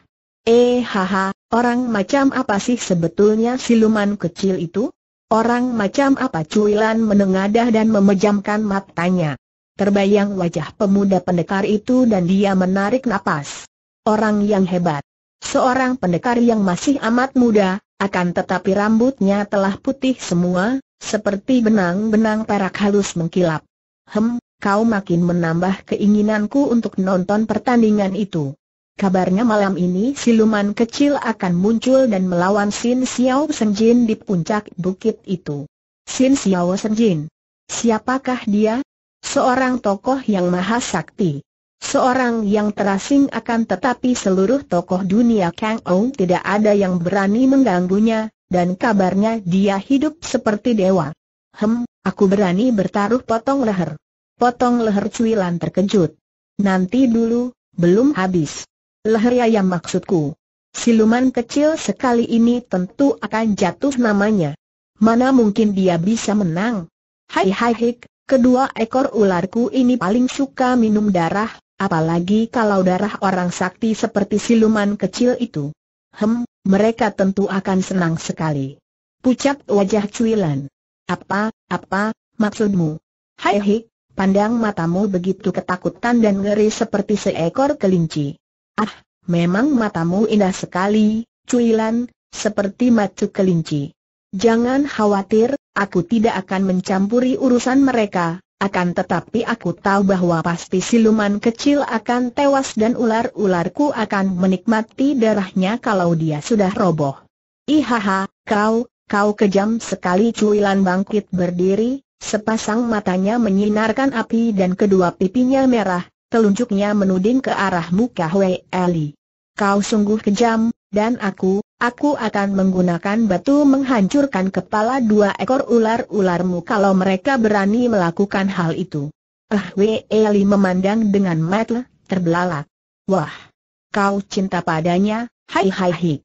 Eh haha. Orang macam apa sih sebetulnya siluman kecil itu? Orang macam apa? Cui Lan menengadah dan memejamkan matanya. Terbayang wajah pemuda pendekar itu dan dia menarik napas. Orang yang hebat. Seorang pendekar yang masih amat muda, akan tetapi rambutnya telah putih semua, seperti benang-benang perak halus mengkilap. Hem, kau makin menambah keinginanku untuk nonton pertandingan itu. Kabarnya malam ini siluman kecil akan muncul dan melawan Sin Siau Seng Jin di puncak bukit itu. Sin Siau Seng Jin. Siapakah dia? Seorang tokoh yang maha sakti. Seorang yang terasing akan tetapi seluruh tokoh dunia Kang Ou tidak ada yang berani mengganggunya, dan kabarnya dia hidup seperti dewa. Hem, aku berani bertaruh potong leher. Potong leher? Cui Lan terkejut. Nanti dulu, belum habis. Leher ayam maksudku. Siluman kecil sekali ini tentu akan jatuh namanya. Mana mungkin dia bisa menang? Hai hai hik, kedua ekor ularku ini paling suka minum darah, apalagi kalau darah orang sakti seperti siluman kecil itu. Hem, mereka tentu akan senang sekali. Pucat wajah Cui Lan. Apa, apa, maksudmu? Hai hik, pandang matamu begitu ketakutan dan ngeri seperti seekor kelinci. Ah, memang matamu indah sekali, Cui Lan, seperti mata kelinci. Jangan khawatir, aku tidak akan mencampuri urusan mereka, akan tetapi aku tahu bahwa pasti siluman kecil akan tewas dan ular-ularku akan menikmati darahnya kalau dia sudah roboh. Ihaha, kau, kau kejam sekali. Cui Lan bangkit berdiri, sepasang matanya menyinarkan api dan kedua pipinya merah. Telunjuknya menuding ke arah muka Wei Eli. Kau sungguh kejam, dan aku, aku akan menggunakan batu menghancurkan kepala dua ekor ular-ularmu kalau mereka berani melakukan hal itu. Eh, Wei Eli memandang dengan mata terbelalak. Wah, kau cinta padanya, hai hai hai.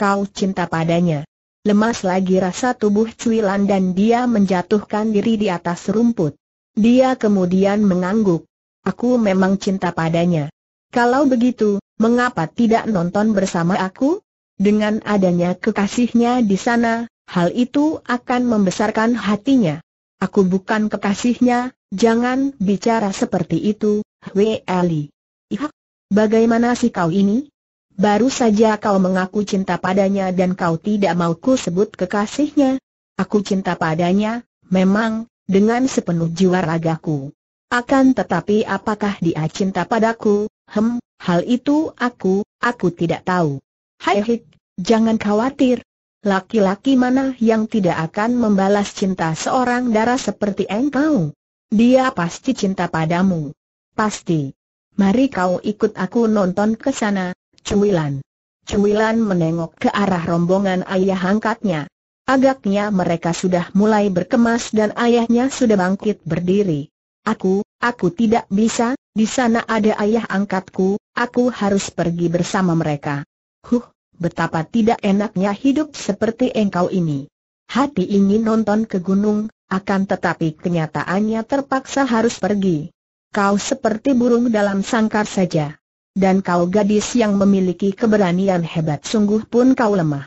Kau cinta padanya. Lemas lagi rasa tubuh Cui Lan dan dia menjatuhkan diri di atas rumput. Dia kemudian mengangguk. Aku memang cinta padanya. Kalau begitu, mengapa tidak nonton bersama aku? Dengan adanya kekasihnya di sana, hal itu akan membesarkan hatinya. Aku bukan kekasihnya, jangan bicara seperti itu, Wei Eli. Ihak, bagaimana sih kau ini? Baru saja kau mengaku cinta padanya dan kau tidak mau ku sebut kekasihnya. Aku cinta padanya, memang, dengan sepenuh jiwa ragaku. Akan tetapi apakah dia cinta padaku? Hem, hal itu aku, aku tidak tahu. Hai hik, jangan khawatir. Laki-laki mana yang tidak akan membalas cinta seorang dara seperti engkau? Dia pasti cinta padamu. Pasti. Mari kau ikut aku nonton ke sana, Cui Lan. Cui Lan menengok ke arah rombongan ayah angkatnya. Agaknya mereka sudah mulai berkemas dan ayahnya sudah bangkit berdiri. Aku, aku tidak bisa, di sana ada ayah angkatku, aku harus pergi bersama mereka. Huh. Betapa tidak enaknya hidup seperti engkau ini. Hati ingin nonton ke gunung, akan tetapi kenyataannya terpaksa harus pergi. Kau seperti burung dalam sangkar saja. Dan kau gadis yang memiliki keberanian hebat sungguh pun kau lemah.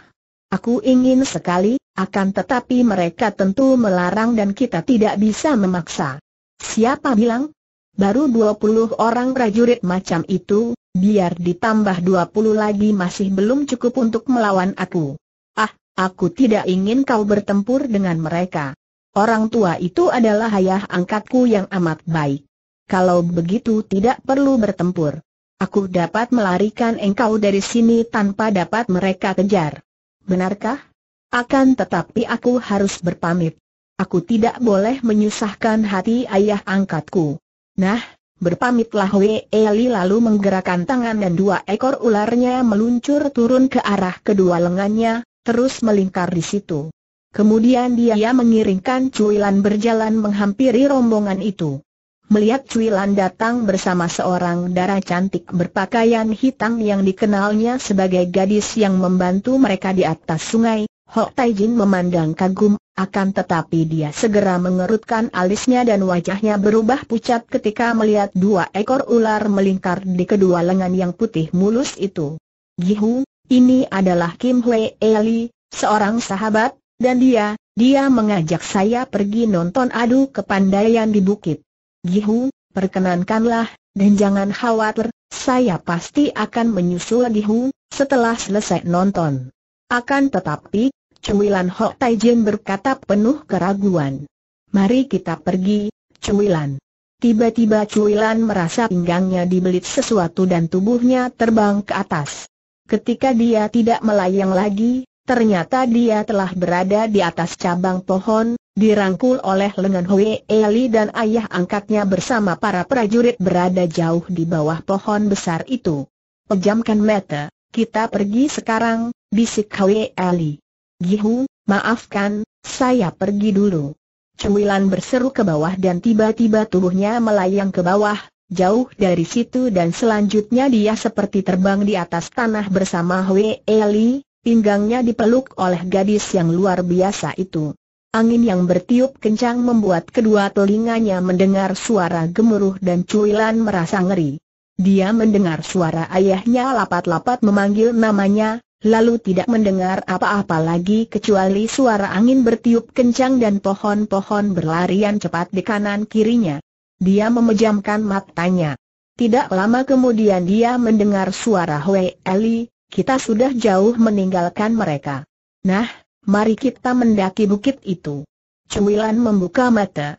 Aku ingin sekali, akan tetapi mereka tentu melarang dan kita tidak bisa memaksa. Siapa bilang? Baru dua puluh orang prajurit macam itu, biar ditambah dua puluh lagi masih belum cukup untuk melawan aku. Ah, aku tidak ingin kau bertempur dengan mereka. Orang tua itu adalah ayah angkatku yang amat baik. Kalau begitu tidak perlu bertempur. Aku dapat melarikan engkau dari sini tanpa dapat mereka kejar. Benarkah? Akan tetapi aku harus berpamit. Aku tidak boleh menyusahkan hati ayah angkatku. Nah, berpamitlah Wei Eli lalu menggerakkan tangan dan dua ekor ularnya meluncur turun ke arah kedua lengannya, terus melingkar di situ. Kemudian dia mengiringkan Cui Lan berjalan menghampiri rombongan itu. Melihat Cui Lan datang bersama seorang dara cantik berpakaian hitam yang dikenalnya sebagai gadis yang membantu mereka di atas sungai, Hok Tai Jin memandang kagum, akan tetapi dia segera mengerutkan alisnya dan wajahnya berubah pucat ketika melihat dua ekor ular melingkar di kedua lengan yang putih mulus itu. Gihu, ini adalah Kim Wei Eli, seorang sahabat, dan dia, dia mengajak saya pergi nonton adu kepandaian di bukit. Gihu, perkenankanlah, dan jangan khawatir, saya pasti akan menyusul Gihu, setelah selesai nonton. Akan tetapi, Cui Lan Hok Tai Jin berkata penuh keraguan. Mari kita pergi, Cui Lan. Tiba-tiba Cui Lan merasa pinggangnya dibelit sesuatu dan tubuhnya terbang ke atas. Ketika dia tidak melayang lagi, ternyata dia telah berada di atas cabang pohon, dirangkul oleh lengan Wei Eli dan ayah angkatnya bersama para prajurit berada jauh di bawah pohon besar itu. Pejamkan mata, kita pergi sekarang, bisik Wei Eli. Gihu, maafkan, saya pergi dulu. Cui Lan berseru ke bawah dan tiba-tiba tubuhnya melayang ke bawah, jauh dari situ dan selanjutnya dia seperti terbang di atas tanah bersama Wei Eli, pinggangnya dipeluk oleh gadis yang luar biasa itu. Angin yang bertiup kencang membuat kedua telinganya mendengar suara gemuruh dan Cui Lan merasa ngeri. Dia mendengar suara ayahnya lapat-lapat memanggil namanya, lalu tidak mendengar apa-apa lagi kecuali suara angin bertiup kencang dan pohon-pohon berlarian cepat di kanan kirinya. Dia memejamkan matanya. Tidak lama kemudian dia mendengar suara Wei Eli, kita sudah jauh meninggalkan mereka. Nah, mari kita mendaki bukit itu. Cui Lan membuka mata.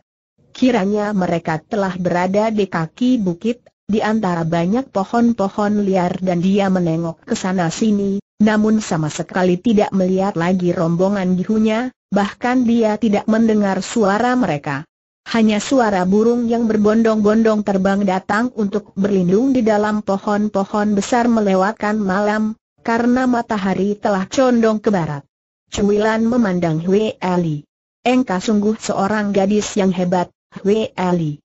Kiranya mereka telah berada di kaki bukit, di antara banyak pohon-pohon liar dan dia menengok ke sana sini. Namun sama sekali tidak melihat lagi rombongan Gihunya, bahkan dia tidak mendengar suara mereka. Hanya suara burung yang berbondong-bondong terbang datang untuk berlindung di dalam pohon-pohon besar melewatkan malam, karena matahari telah condong ke barat. Cui Lan memandang Wei Eli. Engkau sungguh seorang gadis yang hebat, Wei Eli.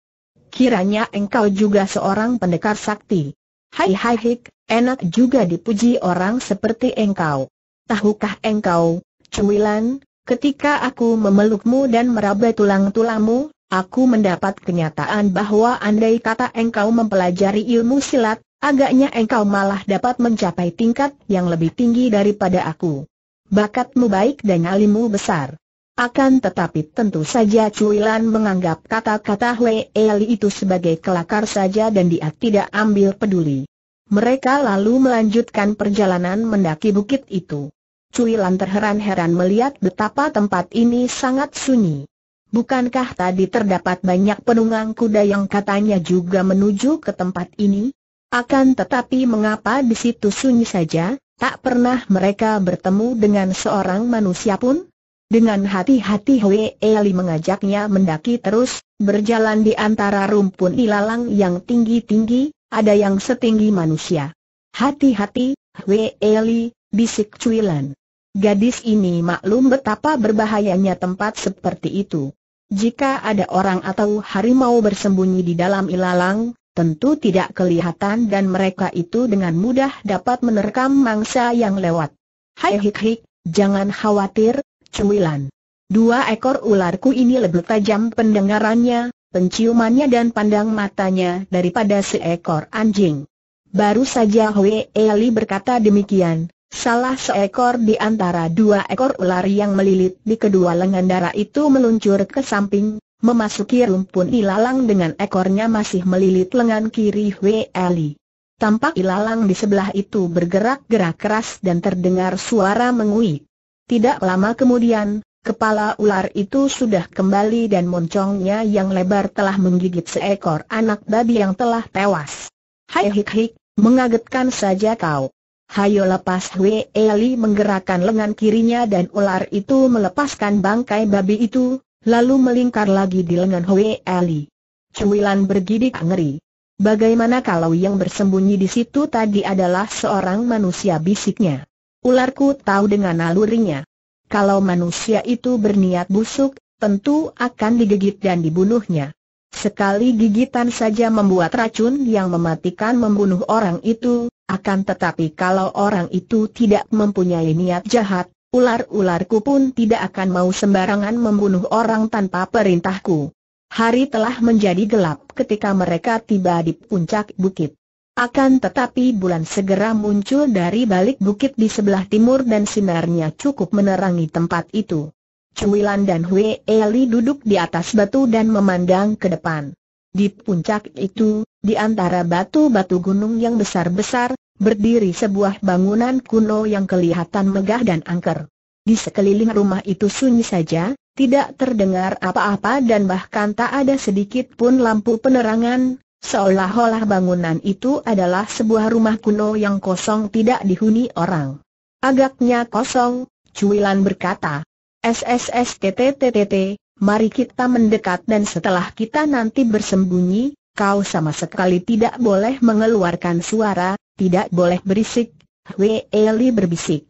Kiranya engkau juga seorang pendekar sakti. Hai hai hik. Enak juga dipuji orang seperti engkau. Tahukah engkau, Cui Lan, ketika aku memelukmu dan meraba tulang-tulangmu, aku mendapat kenyataan bahwa andai kata engkau mempelajari ilmu silat, Agaknya engkau malah dapat mencapai tingkat yang lebih tinggi daripada aku. Bakatmu baik dan alimu besar. Akan tetapi tentu saja Cui Lan menganggap kata-kata Wei Eli itu sebagai kelakar saja dan dia tidak ambil peduli. Mereka lalu melanjutkan perjalanan mendaki bukit itu. Cui Lan terheran-heran melihat betapa tempat ini sangat sunyi. Bukankah tadi terdapat banyak penunggang kuda yang katanya juga menuju ke tempat ini? Akan tetapi mengapa di situ sunyi saja, tak pernah mereka bertemu dengan seorang manusia pun? Dengan hati-hati Hwei Eli mengajaknya mendaki terus, berjalan di antara rumpun ilalang yang tinggi-tinggi, ada yang setinggi manusia. Hati-hati, Hwei Eli, bisik Cui Lan. Gadis ini maklum betapa berbahayanya tempat seperti itu. Jika ada orang atau harimau bersembunyi di dalam ilalang, tentu tidak kelihatan dan mereka itu dengan mudah dapat menerkam mangsa yang lewat. Hai hik hik, jangan khawatir, Cui Lan. Dua ekor ularku ini lebih tajam pendengarannya, penciumannya dan pandang matanya daripada seekor anjing. Baru saja Hwei Eli berkata demikian, salah seekor di antara dua ekor ular yang melilit di kedua lengan dara itu meluncur ke samping, memasuki rumpun ilalang dengan ekornya masih melilit lengan kiri Hwei Eli. Tampak ilalang di sebelah itu bergerak-gerak keras dan terdengar suara menguik. Tidak lama kemudian, kepala ular itu sudah kembali dan moncongnya yang lebar telah menggigit seekor anak babi yang telah tewas. Hai hik hik, mengagetkan saja kau. Hayo lepas. Hwei Eli menggerakkan lengan kirinya dan ular itu melepaskan bangkai babi itu, lalu melingkar lagi di lengan Hwei Eli. Cui Lan bergidik ngeri. Bagaimana kalau yang bersembunyi di situ tadi adalah seorang manusia, bisiknya. Ularku tahu dengan nalurinya. Kalau manusia itu berniat busuk, tentu akan digigit dan dibunuhnya. Sekali gigitan saja membuat racun yang mematikan membunuh orang itu. Akan tetapi kalau orang itu tidak mempunyai niat jahat, ular-ularku pun tidak akan mau sembarangan membunuh orang tanpa perintahku. Hari telah menjadi gelap ketika mereka tiba di puncak bukit. Akan tetapi bulan segera muncul dari balik bukit di sebelah timur dan sinarnya cukup menerangi tempat itu. Cui Lan dan Hwei Eli duduk di atas batu dan memandang ke depan. Di puncak itu, di antara batu-batu gunung yang besar-besar, berdiri sebuah bangunan kuno yang kelihatan megah dan angker. Di sekeliling rumah itu sunyi saja, tidak terdengar apa-apa dan bahkan tak ada sedikit pun lampu penerangan, seolah-olah bangunan itu adalah sebuah rumah kuno yang kosong tidak dihuni orang. Agaknya kosong, Cui Lan berkata. SSSTTTTT, mari kita mendekat dan setelah kita nanti bersembunyi, kau sama sekali tidak boleh mengeluarkan suara. Tidak boleh berisik, Hwei Eli berbisik.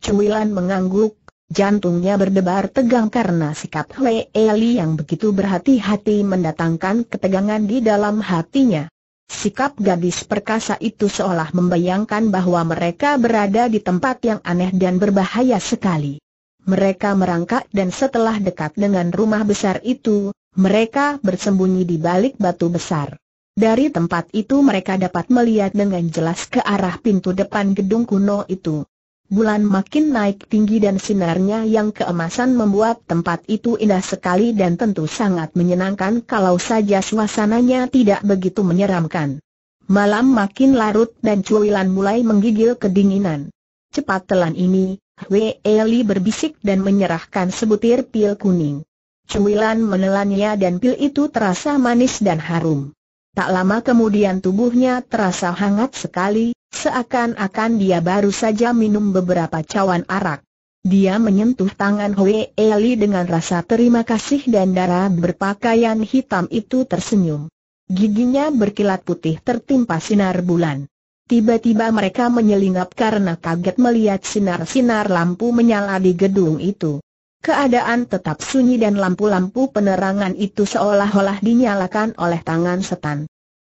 Cui Lan mengangguk, jantungnya berdebar tegang karena sikap Hwei Eli yang begitu berhati-hati mendatangkan ketegangan di dalam hatinya. Sikap gadis perkasa itu seolah membayangkan bahwa mereka berada di tempat yang aneh dan berbahaya sekali. Mereka merangkak dan setelah dekat dengan rumah besar itu, mereka bersembunyi di balik batu besar. Dari tempat itu mereka dapat melihat dengan jelas ke arah pintu depan gedung kuno itu. Bulan makin naik tinggi dan sinarnya yang keemasan membuat tempat itu indah sekali dan tentu sangat menyenangkan kalau saja suasananya tidak begitu menyeramkan. Malam makin larut dan Cui Lan mulai menggigil kedinginan. Cepat telan ini, Hwei Eli berbisik dan menyerahkan sebutir pil kuning. Cui Lan menelannya dan pil itu terasa manis dan harum. Tak lama kemudian tubuhnya terasa hangat sekali, seakan-akan dia baru saja minum beberapa cawan arak. Dia menyentuh tangan Hwei Eli dengan rasa terima kasih dan darah berpakaian hitam itu tersenyum. Giginya berkilat putih tertimpa sinar bulan. Tiba-tiba mereka menyelinap karena kaget melihat sinar-sinar lampu menyala di gedung itu. Keadaan tetap sunyi dan lampu-lampu penerangan itu seolah-olah dinyalakan oleh tangan setan.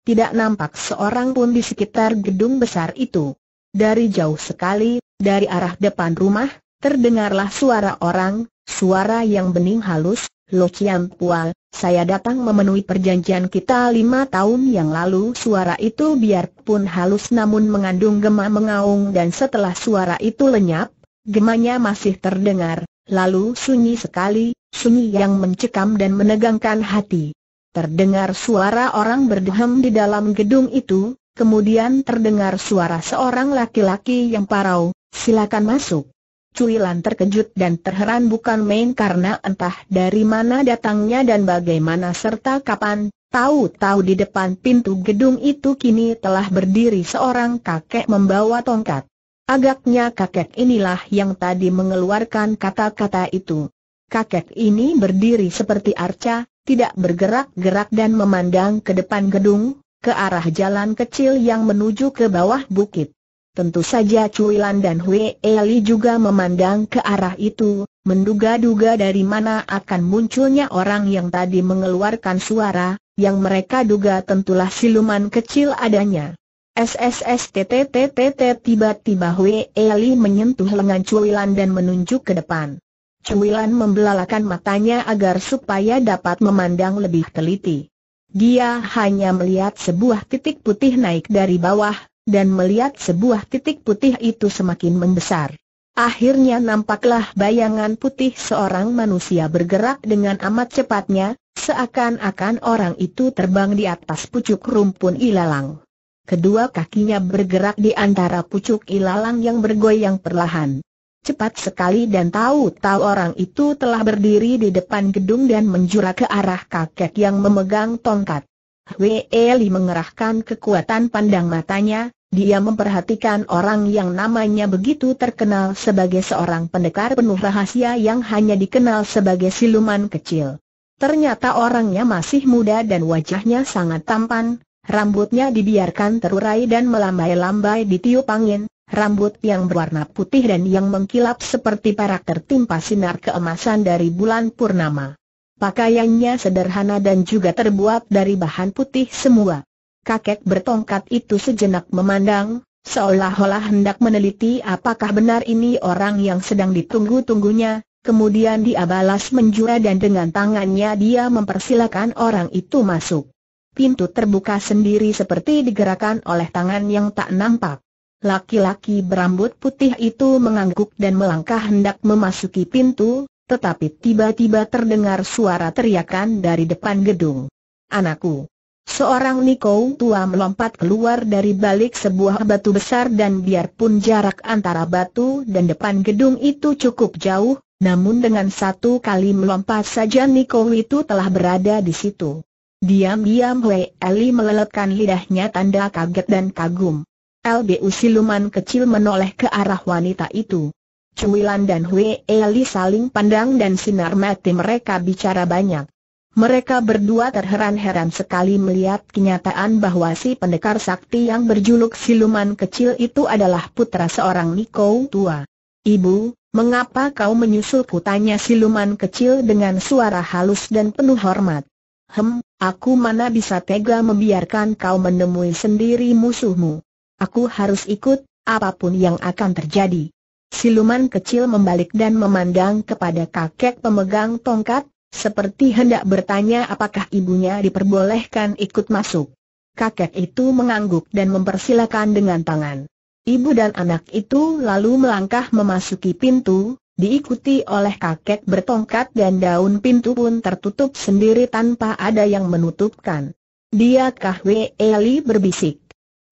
Tidak nampak seorang pun di sekitar gedung besar itu. Dari jauh sekali, dari arah depan rumah, terdengarlah suara orang, suara yang bening halus, Lo Ciam Pual, saya datang memenuhi perjanjian kita lima tahun yang lalu. Suara itu biarpun halus namun mengandung gema mengaung, dan setelah suara itu lenyap, gemanya masih terdengar, lalu sunyi sekali, sunyi yang mencekam dan menegangkan hati. Terdengar suara orang berdehem di dalam gedung itu, kemudian terdengar suara seorang laki-laki yang parau, "Silakan masuk." Cui Lan terkejut dan terheran bukan main karena entah dari mana datangnya dan bagaimana serta kapan, tahu-tahu di depan pintu gedung itu kini telah berdiri seorang kakek membawa tongkat. Agaknya kakek inilah yang tadi mengeluarkan kata-kata itu. Kakek ini berdiri seperti arca, tidak bergerak-gerak dan memandang ke depan gedung, ke arah jalan kecil yang menuju ke bawah bukit. Tentu saja Cui Lan dan Hwei Eli juga memandang ke arah itu, menduga-duga dari mana akan munculnya orang yang tadi mengeluarkan suara, yang mereka duga tentulah siluman kecil adanya. SSSTTTTT tiba-tiba Hwei Eli menyentuh lengan Cui Lan dan menunjuk ke depan. Cui Lan membelalakan matanya agar supaya dapat memandang lebih teliti. Dia hanya melihat sebuah titik putih naik dari bawah, dan melihat sebuah titik putih itu semakin membesar. Akhirnya nampaklah bayangan putih seorang manusia bergerak dengan amat cepatnya, seakan-akan orang itu terbang di atas pucuk rumpun ilalang. Kedua kakinya bergerak di antara pucuk ilalang yang bergoyang perlahan. Cepat sekali dan tahu-tahu orang itu telah berdiri di depan gedung dan menjura ke arah kakek yang memegang tongkat. Hwei Eli mengerahkan kekuatan pandang matanya, dia memperhatikan orang yang namanya begitu terkenal sebagai seorang pendekar penuh rahasia yang hanya dikenal sebagai siluman kecil. Ternyata orangnya masih muda dan wajahnya sangat tampan, rambutnya dibiarkan terurai dan melambai-lambai ditiup angin, rambut yang berwarna putih dan yang mengkilap seperti perak tertimpa sinar keemasan dari bulan purnama. Pakaiannya sederhana dan juga terbuat dari bahan putih semua. Kakek bertongkat itu sejenak memandang, seolah-olah hendak meneliti apakah benar ini orang yang sedang ditunggu-tunggunya. Kemudian dia balas menjura dan dengan tangannya dia mempersilakan orang itu masuk. Pintu terbuka sendiri seperti digerakkan oleh tangan yang tak nampak. Laki-laki berambut putih itu mengangguk dan melangkah hendak memasuki pintu. Tetapi tiba-tiba terdengar suara teriakan dari depan gedung. "Anakku!" Seorang Niko tua melompat keluar dari balik sebuah batu besar dan biarpun jarak antara batu dan depan gedung itu cukup jauh, namun dengan satu kali melompat saja Niko itu telah berada di situ. Diam-diam Hwei Eli meleletkan lidahnya tanda kaget dan kagum. L B U siluman kecil menoleh ke arah wanita itu. Cui Lan dan Hwei Eli saling pandang dan sinar mata mereka bicara banyak. Mereka berdua terheran-heran sekali melihat kenyataan bahwa si pendekar sakti yang berjuluk siluman kecil itu adalah putra seorang Niko tua. "Ibu, mengapa kau menyusulku?" tanya siluman kecil dengan suara halus dan penuh hormat. "Hem, aku mana bisa tega membiarkan kau menemui sendiri musuhmu. Aku harus ikut, apapun yang akan terjadi." Siluman kecil membalik dan memandang kepada kakek pemegang tongkat, seperti hendak bertanya apakah ibunya diperbolehkan ikut masuk. Kakek itu mengangguk dan mempersilakan dengan tangan. Ibu dan anak itu lalu melangkah memasuki pintu, diikuti oleh kakek bertongkat dan daun pintu pun tertutup sendiri tanpa ada yang menutupkan. "Diakah?" Hwei Eli berbisik.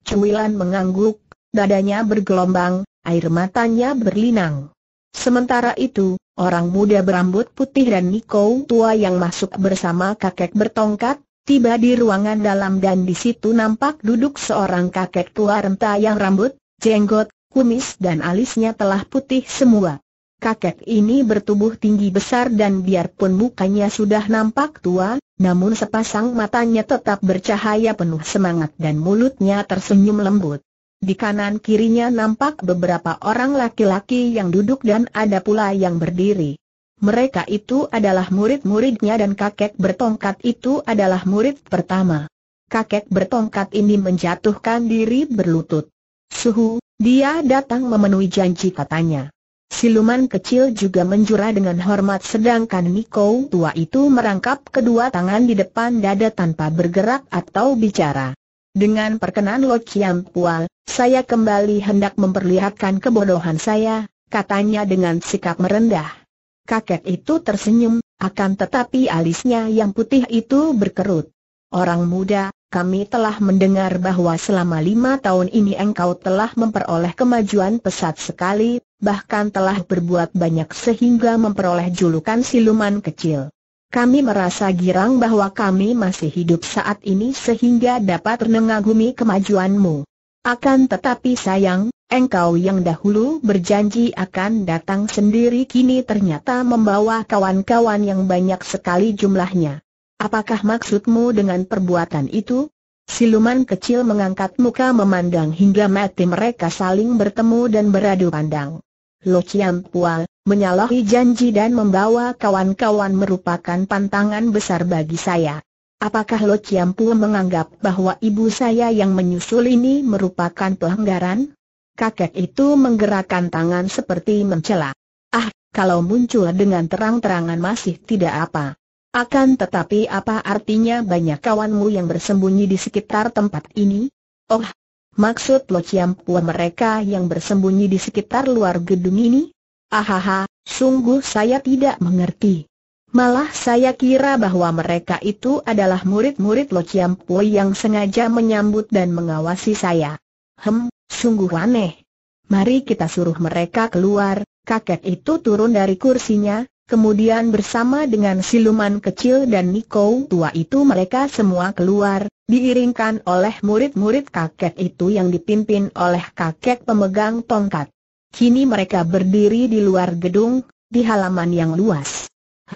Cui Lan mengangguk, dadanya bergelombang, air matanya berlinang. Sementara itu, orang muda berambut putih dan Niko tua yang masuk bersama kakek bertongkat, tiba di ruangan dalam dan di situ nampak duduk seorang kakek tua renta yang rambut, jenggot, kumis dan alisnya telah putih semua. Kakek ini bertubuh tinggi besar dan biarpun mukanya sudah nampak tua, namun sepasang matanya tetap bercahaya penuh semangat dan mulutnya tersenyum lembut. Di kanan kirinya nampak beberapa orang laki-laki yang duduk dan ada pula yang berdiri. Mereka itu adalah murid-muridnya dan kakek bertongkat itu adalah murid pertama. Kakek bertongkat ini menjatuhkan diri berlutut. "Suhu, dia datang memenuhi janji," katanya. Siluman kecil juga menjura dengan hormat, sedangkan Niko tua itu merangkap kedua tangan di depan dada tanpa bergerak atau bicara. Dengan perkenan Lo Chiam Pual, saya kembali hendak memperlihatkan kebodohan saya, katanya dengan sikap merendah. Kakek itu tersenyum, akan tetapi alisnya yang putih itu berkerut. Orang muda, kami telah mendengar bahwa selama lima tahun ini engkau telah memperoleh kemajuan pesat sekali, bahkan telah berbuat banyak sehingga memperoleh julukan Siluman Kecil. Kami merasa girang bahwa kami masih hidup saat ini sehingga dapat mengagumi kemajuanmu. Akan tetapi sayang, engkau yang dahulu berjanji akan datang sendiri kini ternyata membawa kawan-kawan yang banyak sekali jumlahnya. Apakah maksudmu dengan perbuatan itu? Siluman kecil mengangkat muka memandang hingga mata mereka saling bertemu dan beradu pandang. Lo Chiam Pual, menyalahi janji dan membawa kawan-kawan merupakan pantangan besar bagi saya. Apakah Lo Chiam Pual menganggap bahwa ibu saya yang menyusul ini merupakan pelanggaran? Kakek itu menggerakkan tangan seperti mencela. Ah, kalau muncul dengan terang-terangan masih tidak apa. Akan tetapi apa artinya banyak kawanmu yang bersembunyi di sekitar tempat ini? Oh, maksud Lo Chiam Pual mereka yang bersembunyi di sekitar luar gedung ini? Ahaha, sungguh saya tidak mengerti. Malah saya kira bahwa mereka itu adalah murid-murid Lo Chiam Pual yang sengaja menyambut dan mengawasi saya. Hem, sungguh aneh. Mari kita suruh mereka keluar. Kakek itu turun dari kursinya. Kemudian bersama dengan siluman kecil dan Niko tua itu mereka semua keluar, diiringkan oleh murid-murid kakek itu yang dipimpin oleh kakek pemegang tongkat. Kini mereka berdiri di luar gedung, di halaman yang luas.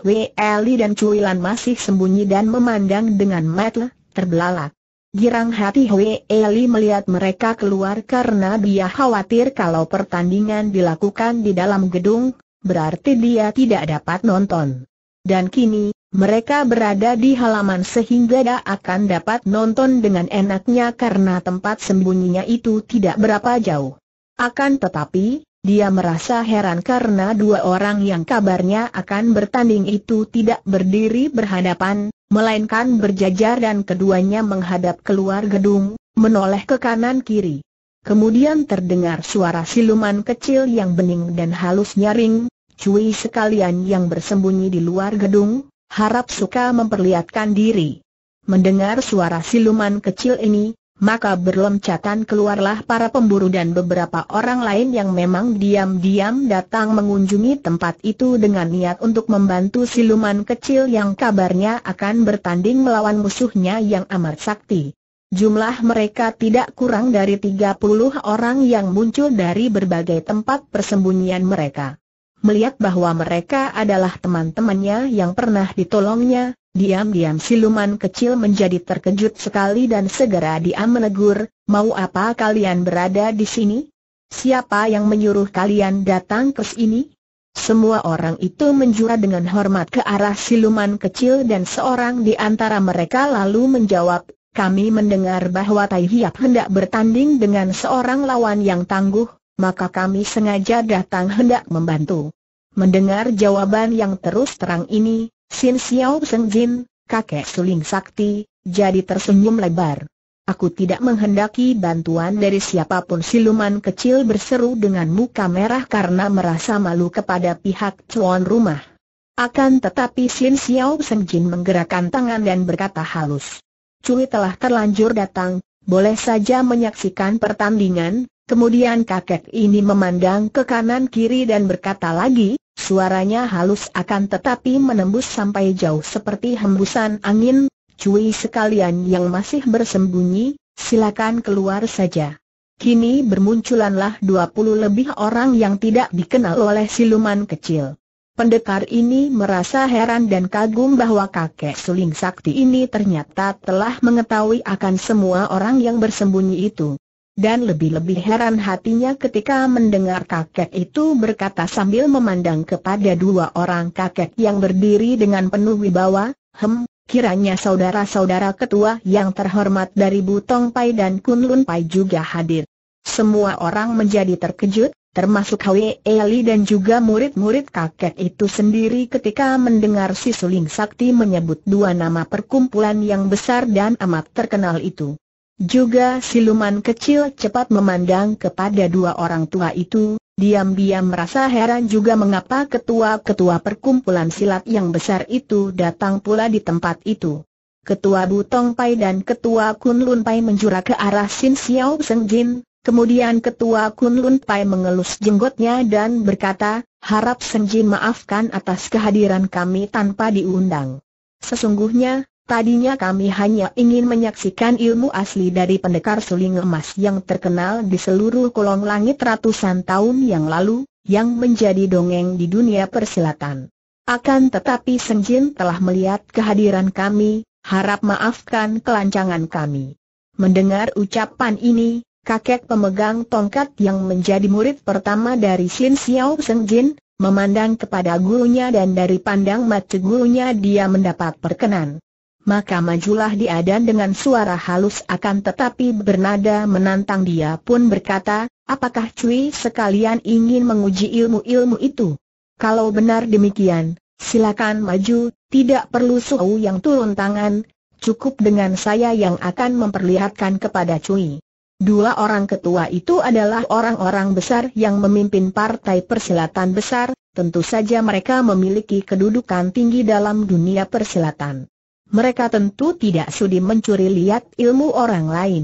Wei Eli dan Cui Lan masih sembunyi dan memandang dengan mata terbelalak. Girang hati Wei Eli melihat mereka keluar karena dia khawatir kalau pertandingan dilakukan di dalam gedung, berarti dia tidak dapat nonton. Dan kini, mereka berada di halaman sehingga dia akan dapat nonton dengan enaknya karena tempat sembunyinya itu tidak berapa jauh. Akan tetapi, dia merasa heran karena dua orang yang kabarnya akan bertanding itu tidak berdiri berhadapan, melainkan berjajar dan keduanya menghadap keluar gedung, menoleh ke kanan-kiri. Kemudian terdengar suara siluman kecil yang bening dan halus nyaring. Cui sekalian yang bersembunyi di luar gedung, harap suka memperlihatkan diri. Mendengar suara siluman kecil ini, maka berloncatan keluarlah para pemburu dan beberapa orang lain yang memang diam-diam datang mengunjungi tempat itu dengan niat untuk membantu siluman kecil yang kabarnya akan bertanding melawan musuhnya yang amat sakti. Jumlah mereka tidak kurang dari tiga puluh orang yang muncul dari berbagai tempat persembunyian mereka. Melihat bahwa mereka adalah teman-temannya yang pernah ditolongnya, diam-diam siluman kecil menjadi terkejut sekali dan segera dia menegur, mau apa kalian berada di sini? Siapa yang menyuruh kalian datang ke sini? Semua orang itu menjura dengan hormat ke arah siluman kecil dan seorang di antara mereka lalu menjawab, kami mendengar bahwa Tai Hiap hendak bertanding dengan seorang lawan yang tangguh, maka kami sengaja datang hendak membantu. Mendengar jawaban yang terus terang ini, Sin Siau Seng Jin, kakek suling sakti, jadi tersenyum lebar. Aku tidak menghendaki bantuan dari siapapun, siluman kecil berseru dengan muka merah karena merasa malu kepada pihak tuan rumah. Akan tetapi Sin Siau Seng Jin menggerakkan tangan dan berkata halus, Cui telah terlanjur datang, boleh saja menyaksikan pertandingan. Kemudian kakek ini memandang ke kanan-kiri dan berkata lagi, suaranya halus akan tetapi menembus sampai jauh seperti hembusan angin, Cui sekalian yang masih bersembunyi, silakan keluar saja. Kini bermunculanlah dua puluh lebih orang yang tidak dikenal oleh siluman kecil. Pendekar ini merasa heran dan kagum bahwa kakek suling sakti ini ternyata telah mengetahui akan semua orang yang bersembunyi itu. Dan lebih-lebih heran hatinya ketika mendengar kakek itu berkata sambil memandang kepada dua orang kakek yang berdiri dengan penuh wibawa, hem, kiranya saudara-saudara ketua yang terhormat dari Butong Pai dan Kunlun Pai juga hadir. Semua orang menjadi terkejut, termasuk Hwei Eli dan juga murid-murid kakek itu sendiri ketika mendengar si Suling Sakti menyebut dua nama perkumpulan yang besar dan amat terkenal itu. Juga Siluman Kecil cepat memandang kepada dua orang tua itu, diam-diam merasa heran juga mengapa ketua-ketua perkumpulan silat yang besar itu datang pula di tempat itu. Ketua Butong Pai dan Ketua Kunlun Pai menjura ke arah Sin Siau Seng Jin. Kemudian Ketua Kunlun Pai mengelus jenggotnya dan berkata, "Harap Seng Jin maafkan atas kehadiran kami tanpa diundang. Sesungguhnya, tadinya kami hanya ingin menyaksikan ilmu asli dari pendekar Suling Emas yang terkenal di seluruh kolong langit ratusan tahun yang lalu, yang menjadi dongeng di dunia persilatan. Akan tetapi Seng Jin telah melihat kehadiran kami, harap maafkan kelancangan kami." Mendengar ucapan ini, kakek pemegang tongkat yang menjadi murid pertama dari Sin Siau Seng Jin memandang kepada gurunya dan dari pandang mata gurunya dia mendapat perkenan. Maka majulah dia dan dengan suara halus akan tetapi bernada menantang dia pun berkata, "Apakah Cui sekalian ingin menguji ilmu-ilmu itu? Kalau benar demikian, silakan maju, tidak perlu Suau yang turun tangan, cukup dengan saya yang akan memperlihatkan kepada Cui." Dua orang ketua itu adalah orang-orang besar yang memimpin partai persilatan besar, tentu saja mereka memiliki kedudukan tinggi dalam dunia persilatan. Mereka tentu tidak sudi mencuri lihat ilmu orang lain.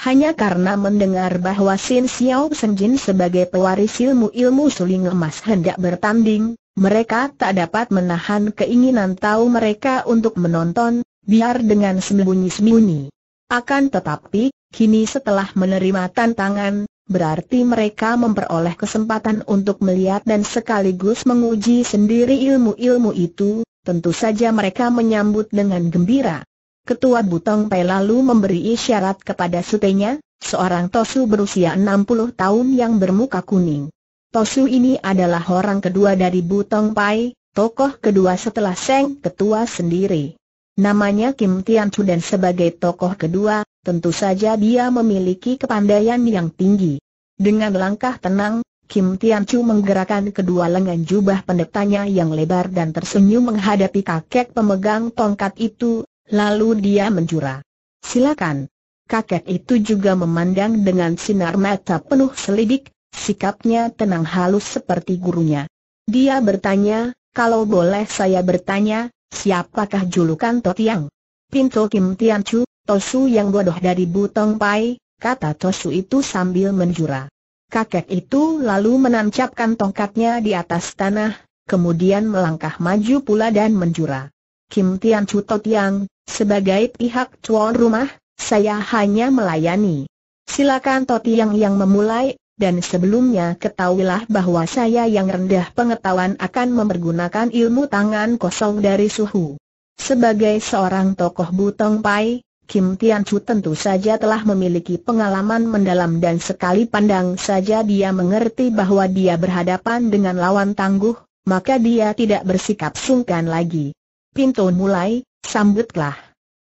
Hanya karena mendengar bahwa Sin Siau Seng Jin sebagai pewaris ilmu-ilmu Suling Emas hendak bertanding, mereka tak dapat menahan keinginan tahu mereka untuk menonton, biar dengan sembunyi-sembunyi. Akan tetapi, kini setelah menerima tantangan, berarti mereka memperoleh kesempatan untuk melihat dan sekaligus menguji sendiri ilmu-ilmu itu, tentu saja mereka menyambut dengan gembira. Ketua Butong Pai lalu memberi isyarat kepada sutenya, seorang Tosu berusia enam puluh tahun yang bermuka kuning. Tosu ini adalah orang kedua dari Butong Pai, tokoh kedua setelah Seng Ketua sendiri. Namanya Kim Tian Chu dan sebagai tokoh kedua, tentu saja dia memiliki kepandaian yang tinggi. Dengan langkah tenang, Kim Tian Chu menggerakkan kedua lengan jubah pendetanya yang lebar dan tersenyum menghadapi kakek pemegang tongkat itu, lalu dia menjura. "Silakan." Kakek itu juga memandang dengan sinar mata penuh selidik, sikapnya tenang halus seperti gurunya. Dia bertanya, "Kalau boleh saya bertanya, siapakah julukan Totiang?" "Pintu Kim Tian Chu, Tosu yang bodoh dari Butong Pai," kata Tosu itu sambil menjura. Kakek itu lalu menancapkan tongkatnya di atas tanah, kemudian melangkah maju pula dan menjura. "Kim Tian Chu Totiang, sebagai pihak tuan rumah, saya hanya melayani. Silakan Totiang yang memulai, dan sebelumnya ketahuilah bahwa saya yang rendah pengetahuan akan mempergunakan ilmu tangan kosong dari Suhu." Sebagai seorang tokoh Butong Pai, Kim Tian Chu tentu saja telah memiliki pengalaman mendalam dan sekali pandang saja dia mengerti bahwa dia berhadapan dengan lawan tangguh, maka dia tidak bersikap sungkan lagi. "Pintu mulai, sambutlah."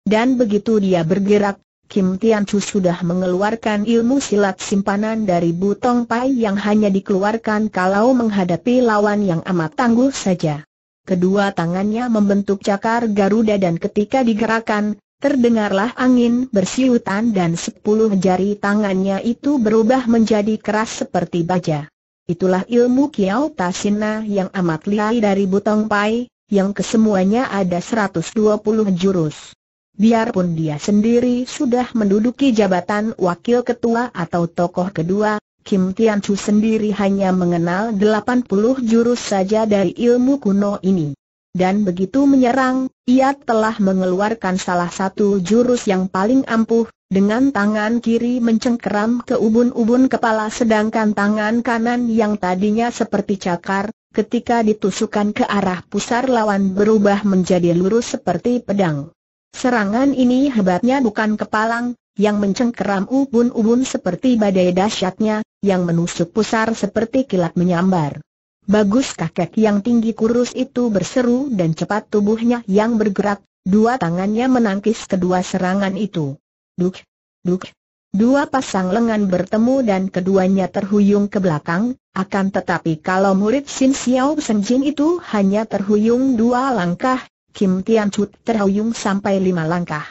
Dan begitu dia bergerak, Kim Tian Chu sudah mengeluarkan ilmu silat simpanan dari Butong Pai yang hanya dikeluarkan kalau menghadapi lawan yang amat tangguh saja. Kedua tangannya membentuk cakar Garuda dan ketika digerakkan, terdengarlah angin bersiutan dan sepuluh jari tangannya itu berubah menjadi keras seperti baja. Itulah ilmu Kiao Tasina yang amat lihai dari Butong Pai, yang kesemuanya ada seratus dua puluh jurus. Biarpun dia sendiri sudah menduduki jabatan wakil ketua atau tokoh kedua, Kim Tian Chu sendiri hanya mengenal delapan puluh jurus saja dari ilmu kuno ini. Dan begitu menyerang, ia telah mengeluarkan salah satu jurus yang paling ampuh, dengan tangan kiri mencengkeram ke ubun-ubun kepala sedangkan tangan kanan yang tadinya seperti cakar, ketika ditusukkan ke arah pusar lawan berubah menjadi lurus seperti pedang. Serangan ini hebatnya bukan kepalang, yang mencengkeram ubun-ubun seperti badai dahsyatnya, yang menusuk pusar seperti kilat menyambar. "Bagus!" kakek yang tinggi kurus itu berseru dan cepat tubuhnya yang bergerak, dua tangannya menangkis kedua serangan itu. Duk, duk, Dua pasang lengan bertemu dan keduanya terhuyung ke belakang, akan tetapi kalau murid Sin Siau Seng Jin itu hanya terhuyung dua langkah, Kim Tian Chu terhuyung sampai lima langkah.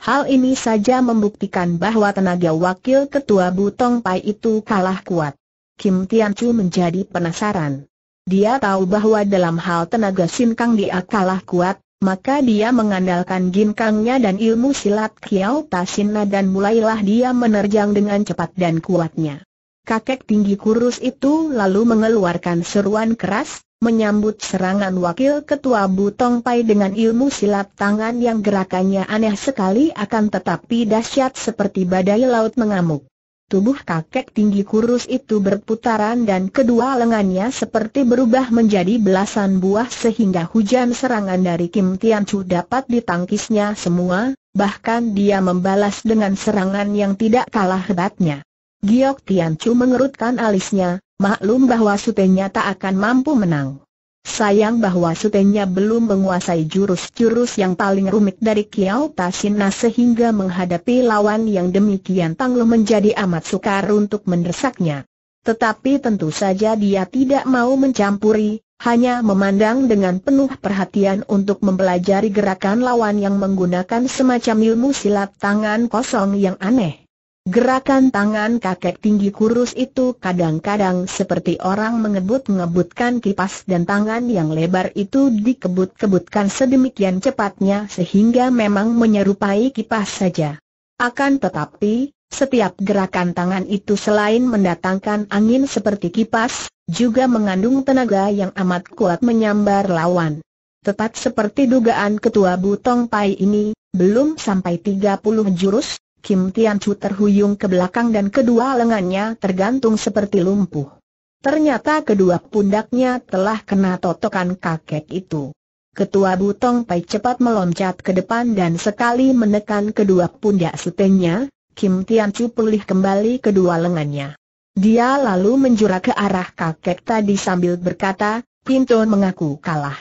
Hal ini saja membuktikan bahwa tenaga wakil ketua Butong Pai itu kalah kuat. Kim Tian Chu menjadi penasaran. Dia tahu bahwa dalam hal tenaga Shinkeng dia kalah kuat, maka dia mengandalkan ginkangnya dan ilmu silat Kiao Tasina dan mulailah dia menerjang dengan cepat dan kuatnya. Kakek tinggi kurus itu lalu mengeluarkan seruan keras, menyambut serangan wakil ketua Butong Pai dengan ilmu silat tangan yang gerakannya aneh sekali akan tetapi dahsyat seperti badai laut mengamuk. Tubuh kakek tinggi kurus itu berputaran dan kedua lengannya seperti berubah menjadi belasan buah sehingga hujan serangan dari Kim Tian Chu dapat ditangkisnya semua, bahkan dia membalas dengan serangan yang tidak kalah hebatnya. Giok Tian Chu mengerutkan alisnya, maklum bahwa sutenya tak akan mampu menang. Sayang bahwa sutenya belum menguasai jurus-jurus yang paling rumit dari Kiao Tasina sehingga menghadapi lawan yang demikian tangguh menjadi amat sukar untuk mendesaknya. Tetapi tentu saja dia tidak mau mencampuri, hanya memandang dengan penuh perhatian untuk mempelajari gerakan lawan yang menggunakan semacam ilmu silat tangan kosong yang aneh. Gerakan tangan kakek tinggi kurus itu kadang-kadang seperti orang mengebut-ngebutkan kipas dan tangan yang lebar itu dikebut-kebutkan sedemikian cepatnya sehingga memang menyerupai kipas saja. Akan tetapi, setiap gerakan tangan itu selain mendatangkan angin seperti kipas, juga mengandung tenaga yang amat kuat menyambar lawan. Tepat seperti dugaan ketua Butong Pai ini, belum sampai tiga puluh jurus, Kim Tian Chu terhuyung ke belakang dan kedua lengannya tergantung seperti lumpuh. Ternyata kedua pundaknya telah kena totokan kakek itu. Ketua Butong Pai cepat meloncat ke depan dan sekali menekan kedua pundak sutenya, Kim Tian Chu pulih kembali kedua lengannya. Dia lalu menjura ke arah kakek tadi sambil berkata, "Pinton mengaku kalah."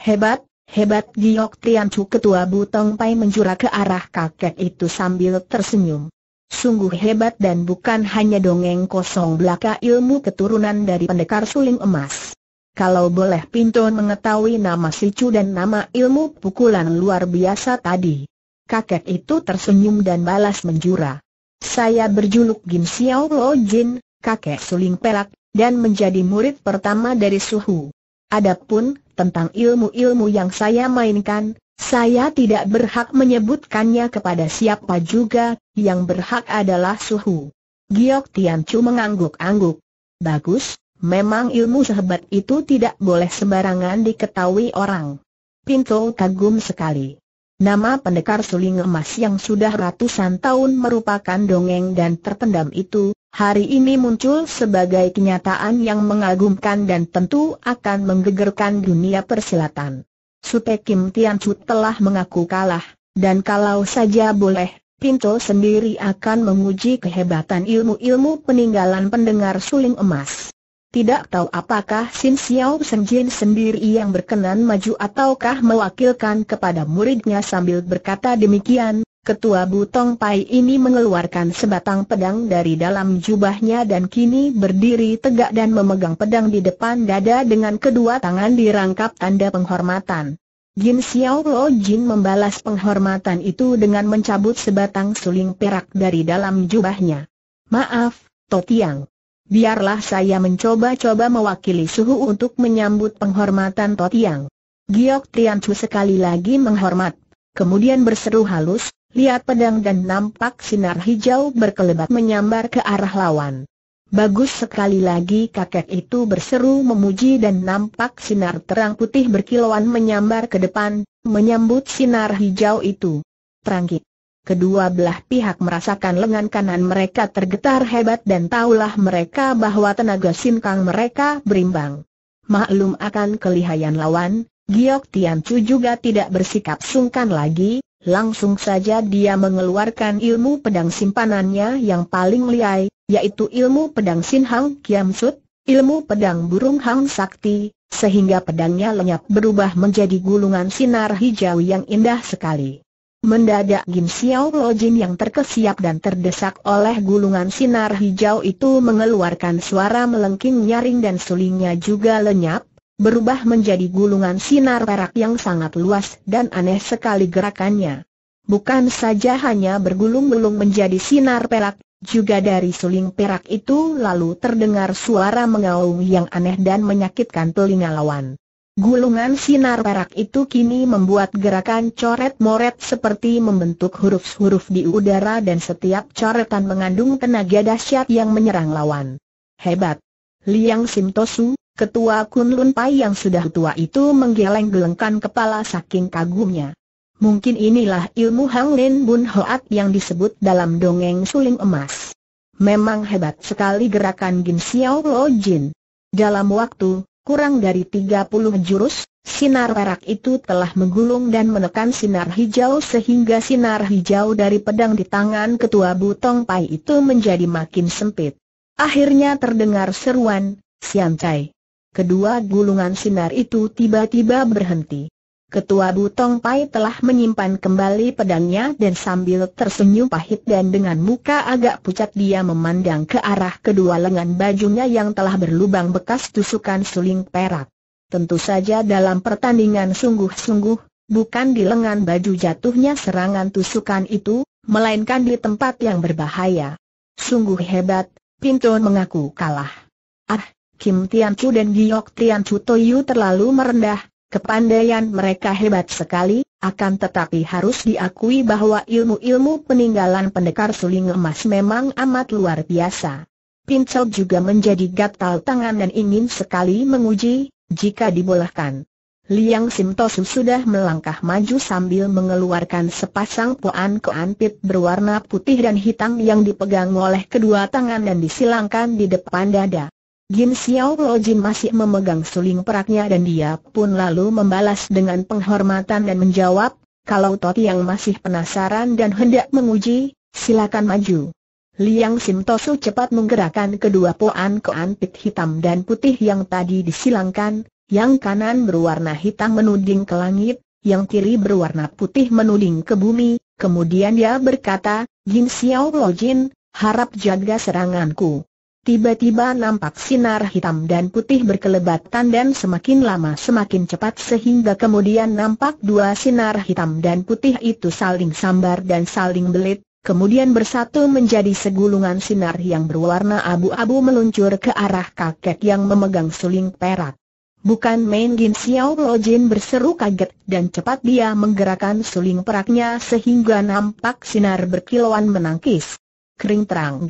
Hebat. Hebat Giok Tian Chu ketua Butong Pai menjura ke arah kakek itu sambil tersenyum. Sungguh hebat dan bukan hanya dongeng kosong belaka ilmu keturunan dari pendekar suling emas. Kalau boleh Pinton mengetahui nama si Chu dan nama ilmu pukulan luar biasa tadi. Kakek itu tersenyum dan balas menjura. Saya berjuluk Gin Siau Lo Jin, kakek suling perak, dan menjadi murid pertama dari Suhu. Adapun tentang ilmu-ilmu yang saya mainkan, saya tidak berhak menyebutkannya kepada siapa juga, yang berhak adalah Suhu. Giok Tian Chu mengangguk-angguk. Bagus, memang ilmu sehebat itu tidak boleh sembarangan diketahui orang. Pinto kagum sekali. Nama pendekar suling emas yang sudah ratusan tahun merupakan dongeng dan terpendam itu, hari ini muncul sebagai kenyataan yang mengagumkan dan tentu akan menggegerkan dunia persilatan. Sute Kim Tian Chu telah mengaku kalah, dan kalau saja boleh, Pinto sendiri akan menguji kehebatan ilmu-ilmu peninggalan pendengar suling emas. Tidak tahu apakah Sin Siau Seng Jin sendiri yang berkenan maju ataukah mewakilkan kepada muridnya sambil berkata demikian. Ketua Butong Pai ini mengeluarkan sebatang pedang dari dalam jubahnya dan kini berdiri tegak dan memegang pedang di depan dada dengan kedua tangan dirangkap tanda penghormatan. Gin Siau Lo Jin membalas penghormatan itu dengan mencabut sebatang suling perak dari dalam jubahnya. Maaf, Totiang. Biarlah saya mencoba-coba mewakili Suhu untuk menyambut penghormatan Totiang. Giok Tian Chu sekali lagi menghormat, kemudian berseru halus. Lihat pedang dan nampak sinar hijau berkelebat menyambar ke arah lawan. Bagus sekali lagi kakek itu berseru memuji dan nampak sinar terang putih berkilauan menyambar ke depan, menyambut sinar hijau itu. Terangkit. Kedua belah pihak merasakan lengan kanan mereka tergetar hebat dan tahulah mereka bahwa tenaga Shinkeng mereka berimbang. Maklum akan kelihayan lawan, Giok Tian Chu juga tidak bersikap sungkan lagi. Langsung saja dia mengeluarkan ilmu pedang simpanannya yang paling lihai, yaitu ilmu pedang Sin Hang Kiamsut, ilmu pedang burung Hang Sakti, sehingga pedangnya lenyap berubah menjadi gulungan sinar hijau yang indah sekali. Mendadak Gin Siau Lo Jin yang terkesiap dan terdesak oleh gulungan sinar hijau itu mengeluarkan suara melengking nyaring dan sulingnya juga lenyap, berubah menjadi gulungan sinar perak yang sangat luas dan aneh sekali gerakannya. Bukan saja hanya bergulung-gulung menjadi sinar perak, juga dari suling perak itu lalu terdengar suara mengaum yang aneh dan menyakitkan telinga lawan. Gulungan sinar perak itu kini membuat gerakan coret-moret seperti membentuk huruf-huruf di udara dan setiap coretan mengandung tenaga dahsyat yang menyerang lawan. Hebat! Liang Sim Tosu, ketua Kunlun Pai yang sudah tua itu menggeleng-gelengkan kepala saking kagumnya. Mungkin inilah ilmu Hang Lin Bun Hoat yang disebut dalam dongeng suling emas. Memang hebat sekali gerakan Gin Siau Lo Jin. Dalam waktu kurang dari tiga puluh jurus, sinar perak itu telah menggulung dan menekan sinar hijau sehingga sinar hijau dari pedang di tangan ketua Butong Pai itu menjadi makin sempit. Akhirnya terdengar seruan, "Siam Cai!" Kedua gulungan sinar itu tiba-tiba berhenti. Ketua Butong Pai telah menyimpan kembali pedangnya dan sambil tersenyum pahit dan dengan muka agak pucat dia memandang ke arah kedua lengan bajunya yang telah berlubang bekas tusukan suling perak. Tentu saja dalam pertandingan sungguh-sungguh, bukan di lengan baju jatuhnya serangan tusukan itu, melainkan di tempat yang berbahaya. Sungguh hebat, Pinton mengaku kalah. Ah, Kim Tian Chu dan Giok Tian Chu Toyu terlalu merendah. Kepandaian mereka hebat sekali, akan tetapi harus diakui bahwa ilmu-ilmu peninggalan pendekar suling emas memang amat luar biasa. Pincel juga menjadi gatal tangan dan ingin sekali menguji, jika dibolehkan. Liang Sim Tosu sudah melangkah maju sambil mengeluarkan sepasang poan koan pit berwarna putih dan hitam yang dipegang oleh kedua tangan dan disilangkan di depan dada. Gin Siau Lo Jin masih memegang suling peraknya dan dia pun lalu membalas dengan penghormatan dan menjawab, "Kalau Toti yang masih penasaran dan hendak menguji, silakan maju." Liang Sim Tosu cepat menggerakkan kedua poan koan pit hitam dan putih yang tadi disilangkan, yang kanan berwarna hitam menuding ke langit, yang kiri berwarna putih menuding ke bumi, kemudian dia berkata, "Gin Siau Lo Jin, harap jaga seranganku." Tiba-tiba nampak sinar hitam dan putih berkelebatan dan semakin lama semakin cepat sehingga kemudian nampak dua sinar hitam dan putih itu saling sambar dan saling belit, kemudian bersatu menjadi segulungan sinar yang berwarna abu-abu meluncur ke arah kakek yang memegang suling perak. Bukan main, Gin Siau Lo Jin berseru kaget dan cepat dia menggerakkan suling peraknya sehingga nampak sinar berkilauan menangkis. Kering terang.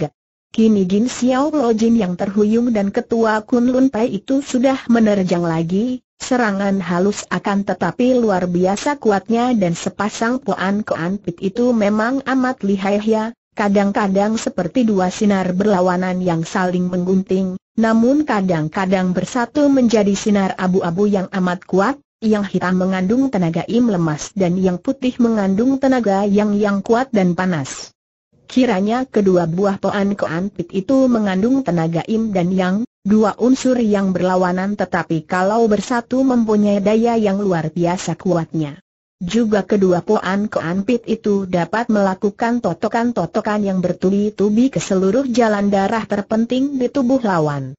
Kini Gin Siau Lo Jin yang terhuyung dan ketua Kunlun Pai itu sudah menerjang lagi, serangan halus akan tetapi luar biasa kuatnya dan sepasang poan koan pit itu memang amat lihai ya, kadang-kadang seperti dua sinar berlawanan yang saling menggunting, namun kadang-kadang bersatu menjadi sinar abu-abu yang amat kuat, yang hitam mengandung tenaga im lemas dan yang putih mengandung tenaga yang yang kuat dan panas. Kiranya kedua buah poan koan pit itu mengandung tenaga im dan yang, dua unsur yang berlawanan tetapi kalau bersatu mempunyai daya yang luar biasa kuatnya. Juga kedua poan koan pit itu dapat melakukan totokan-totokan yang bertubi-tubi ke seluruh jalan darah terpenting di tubuh lawan.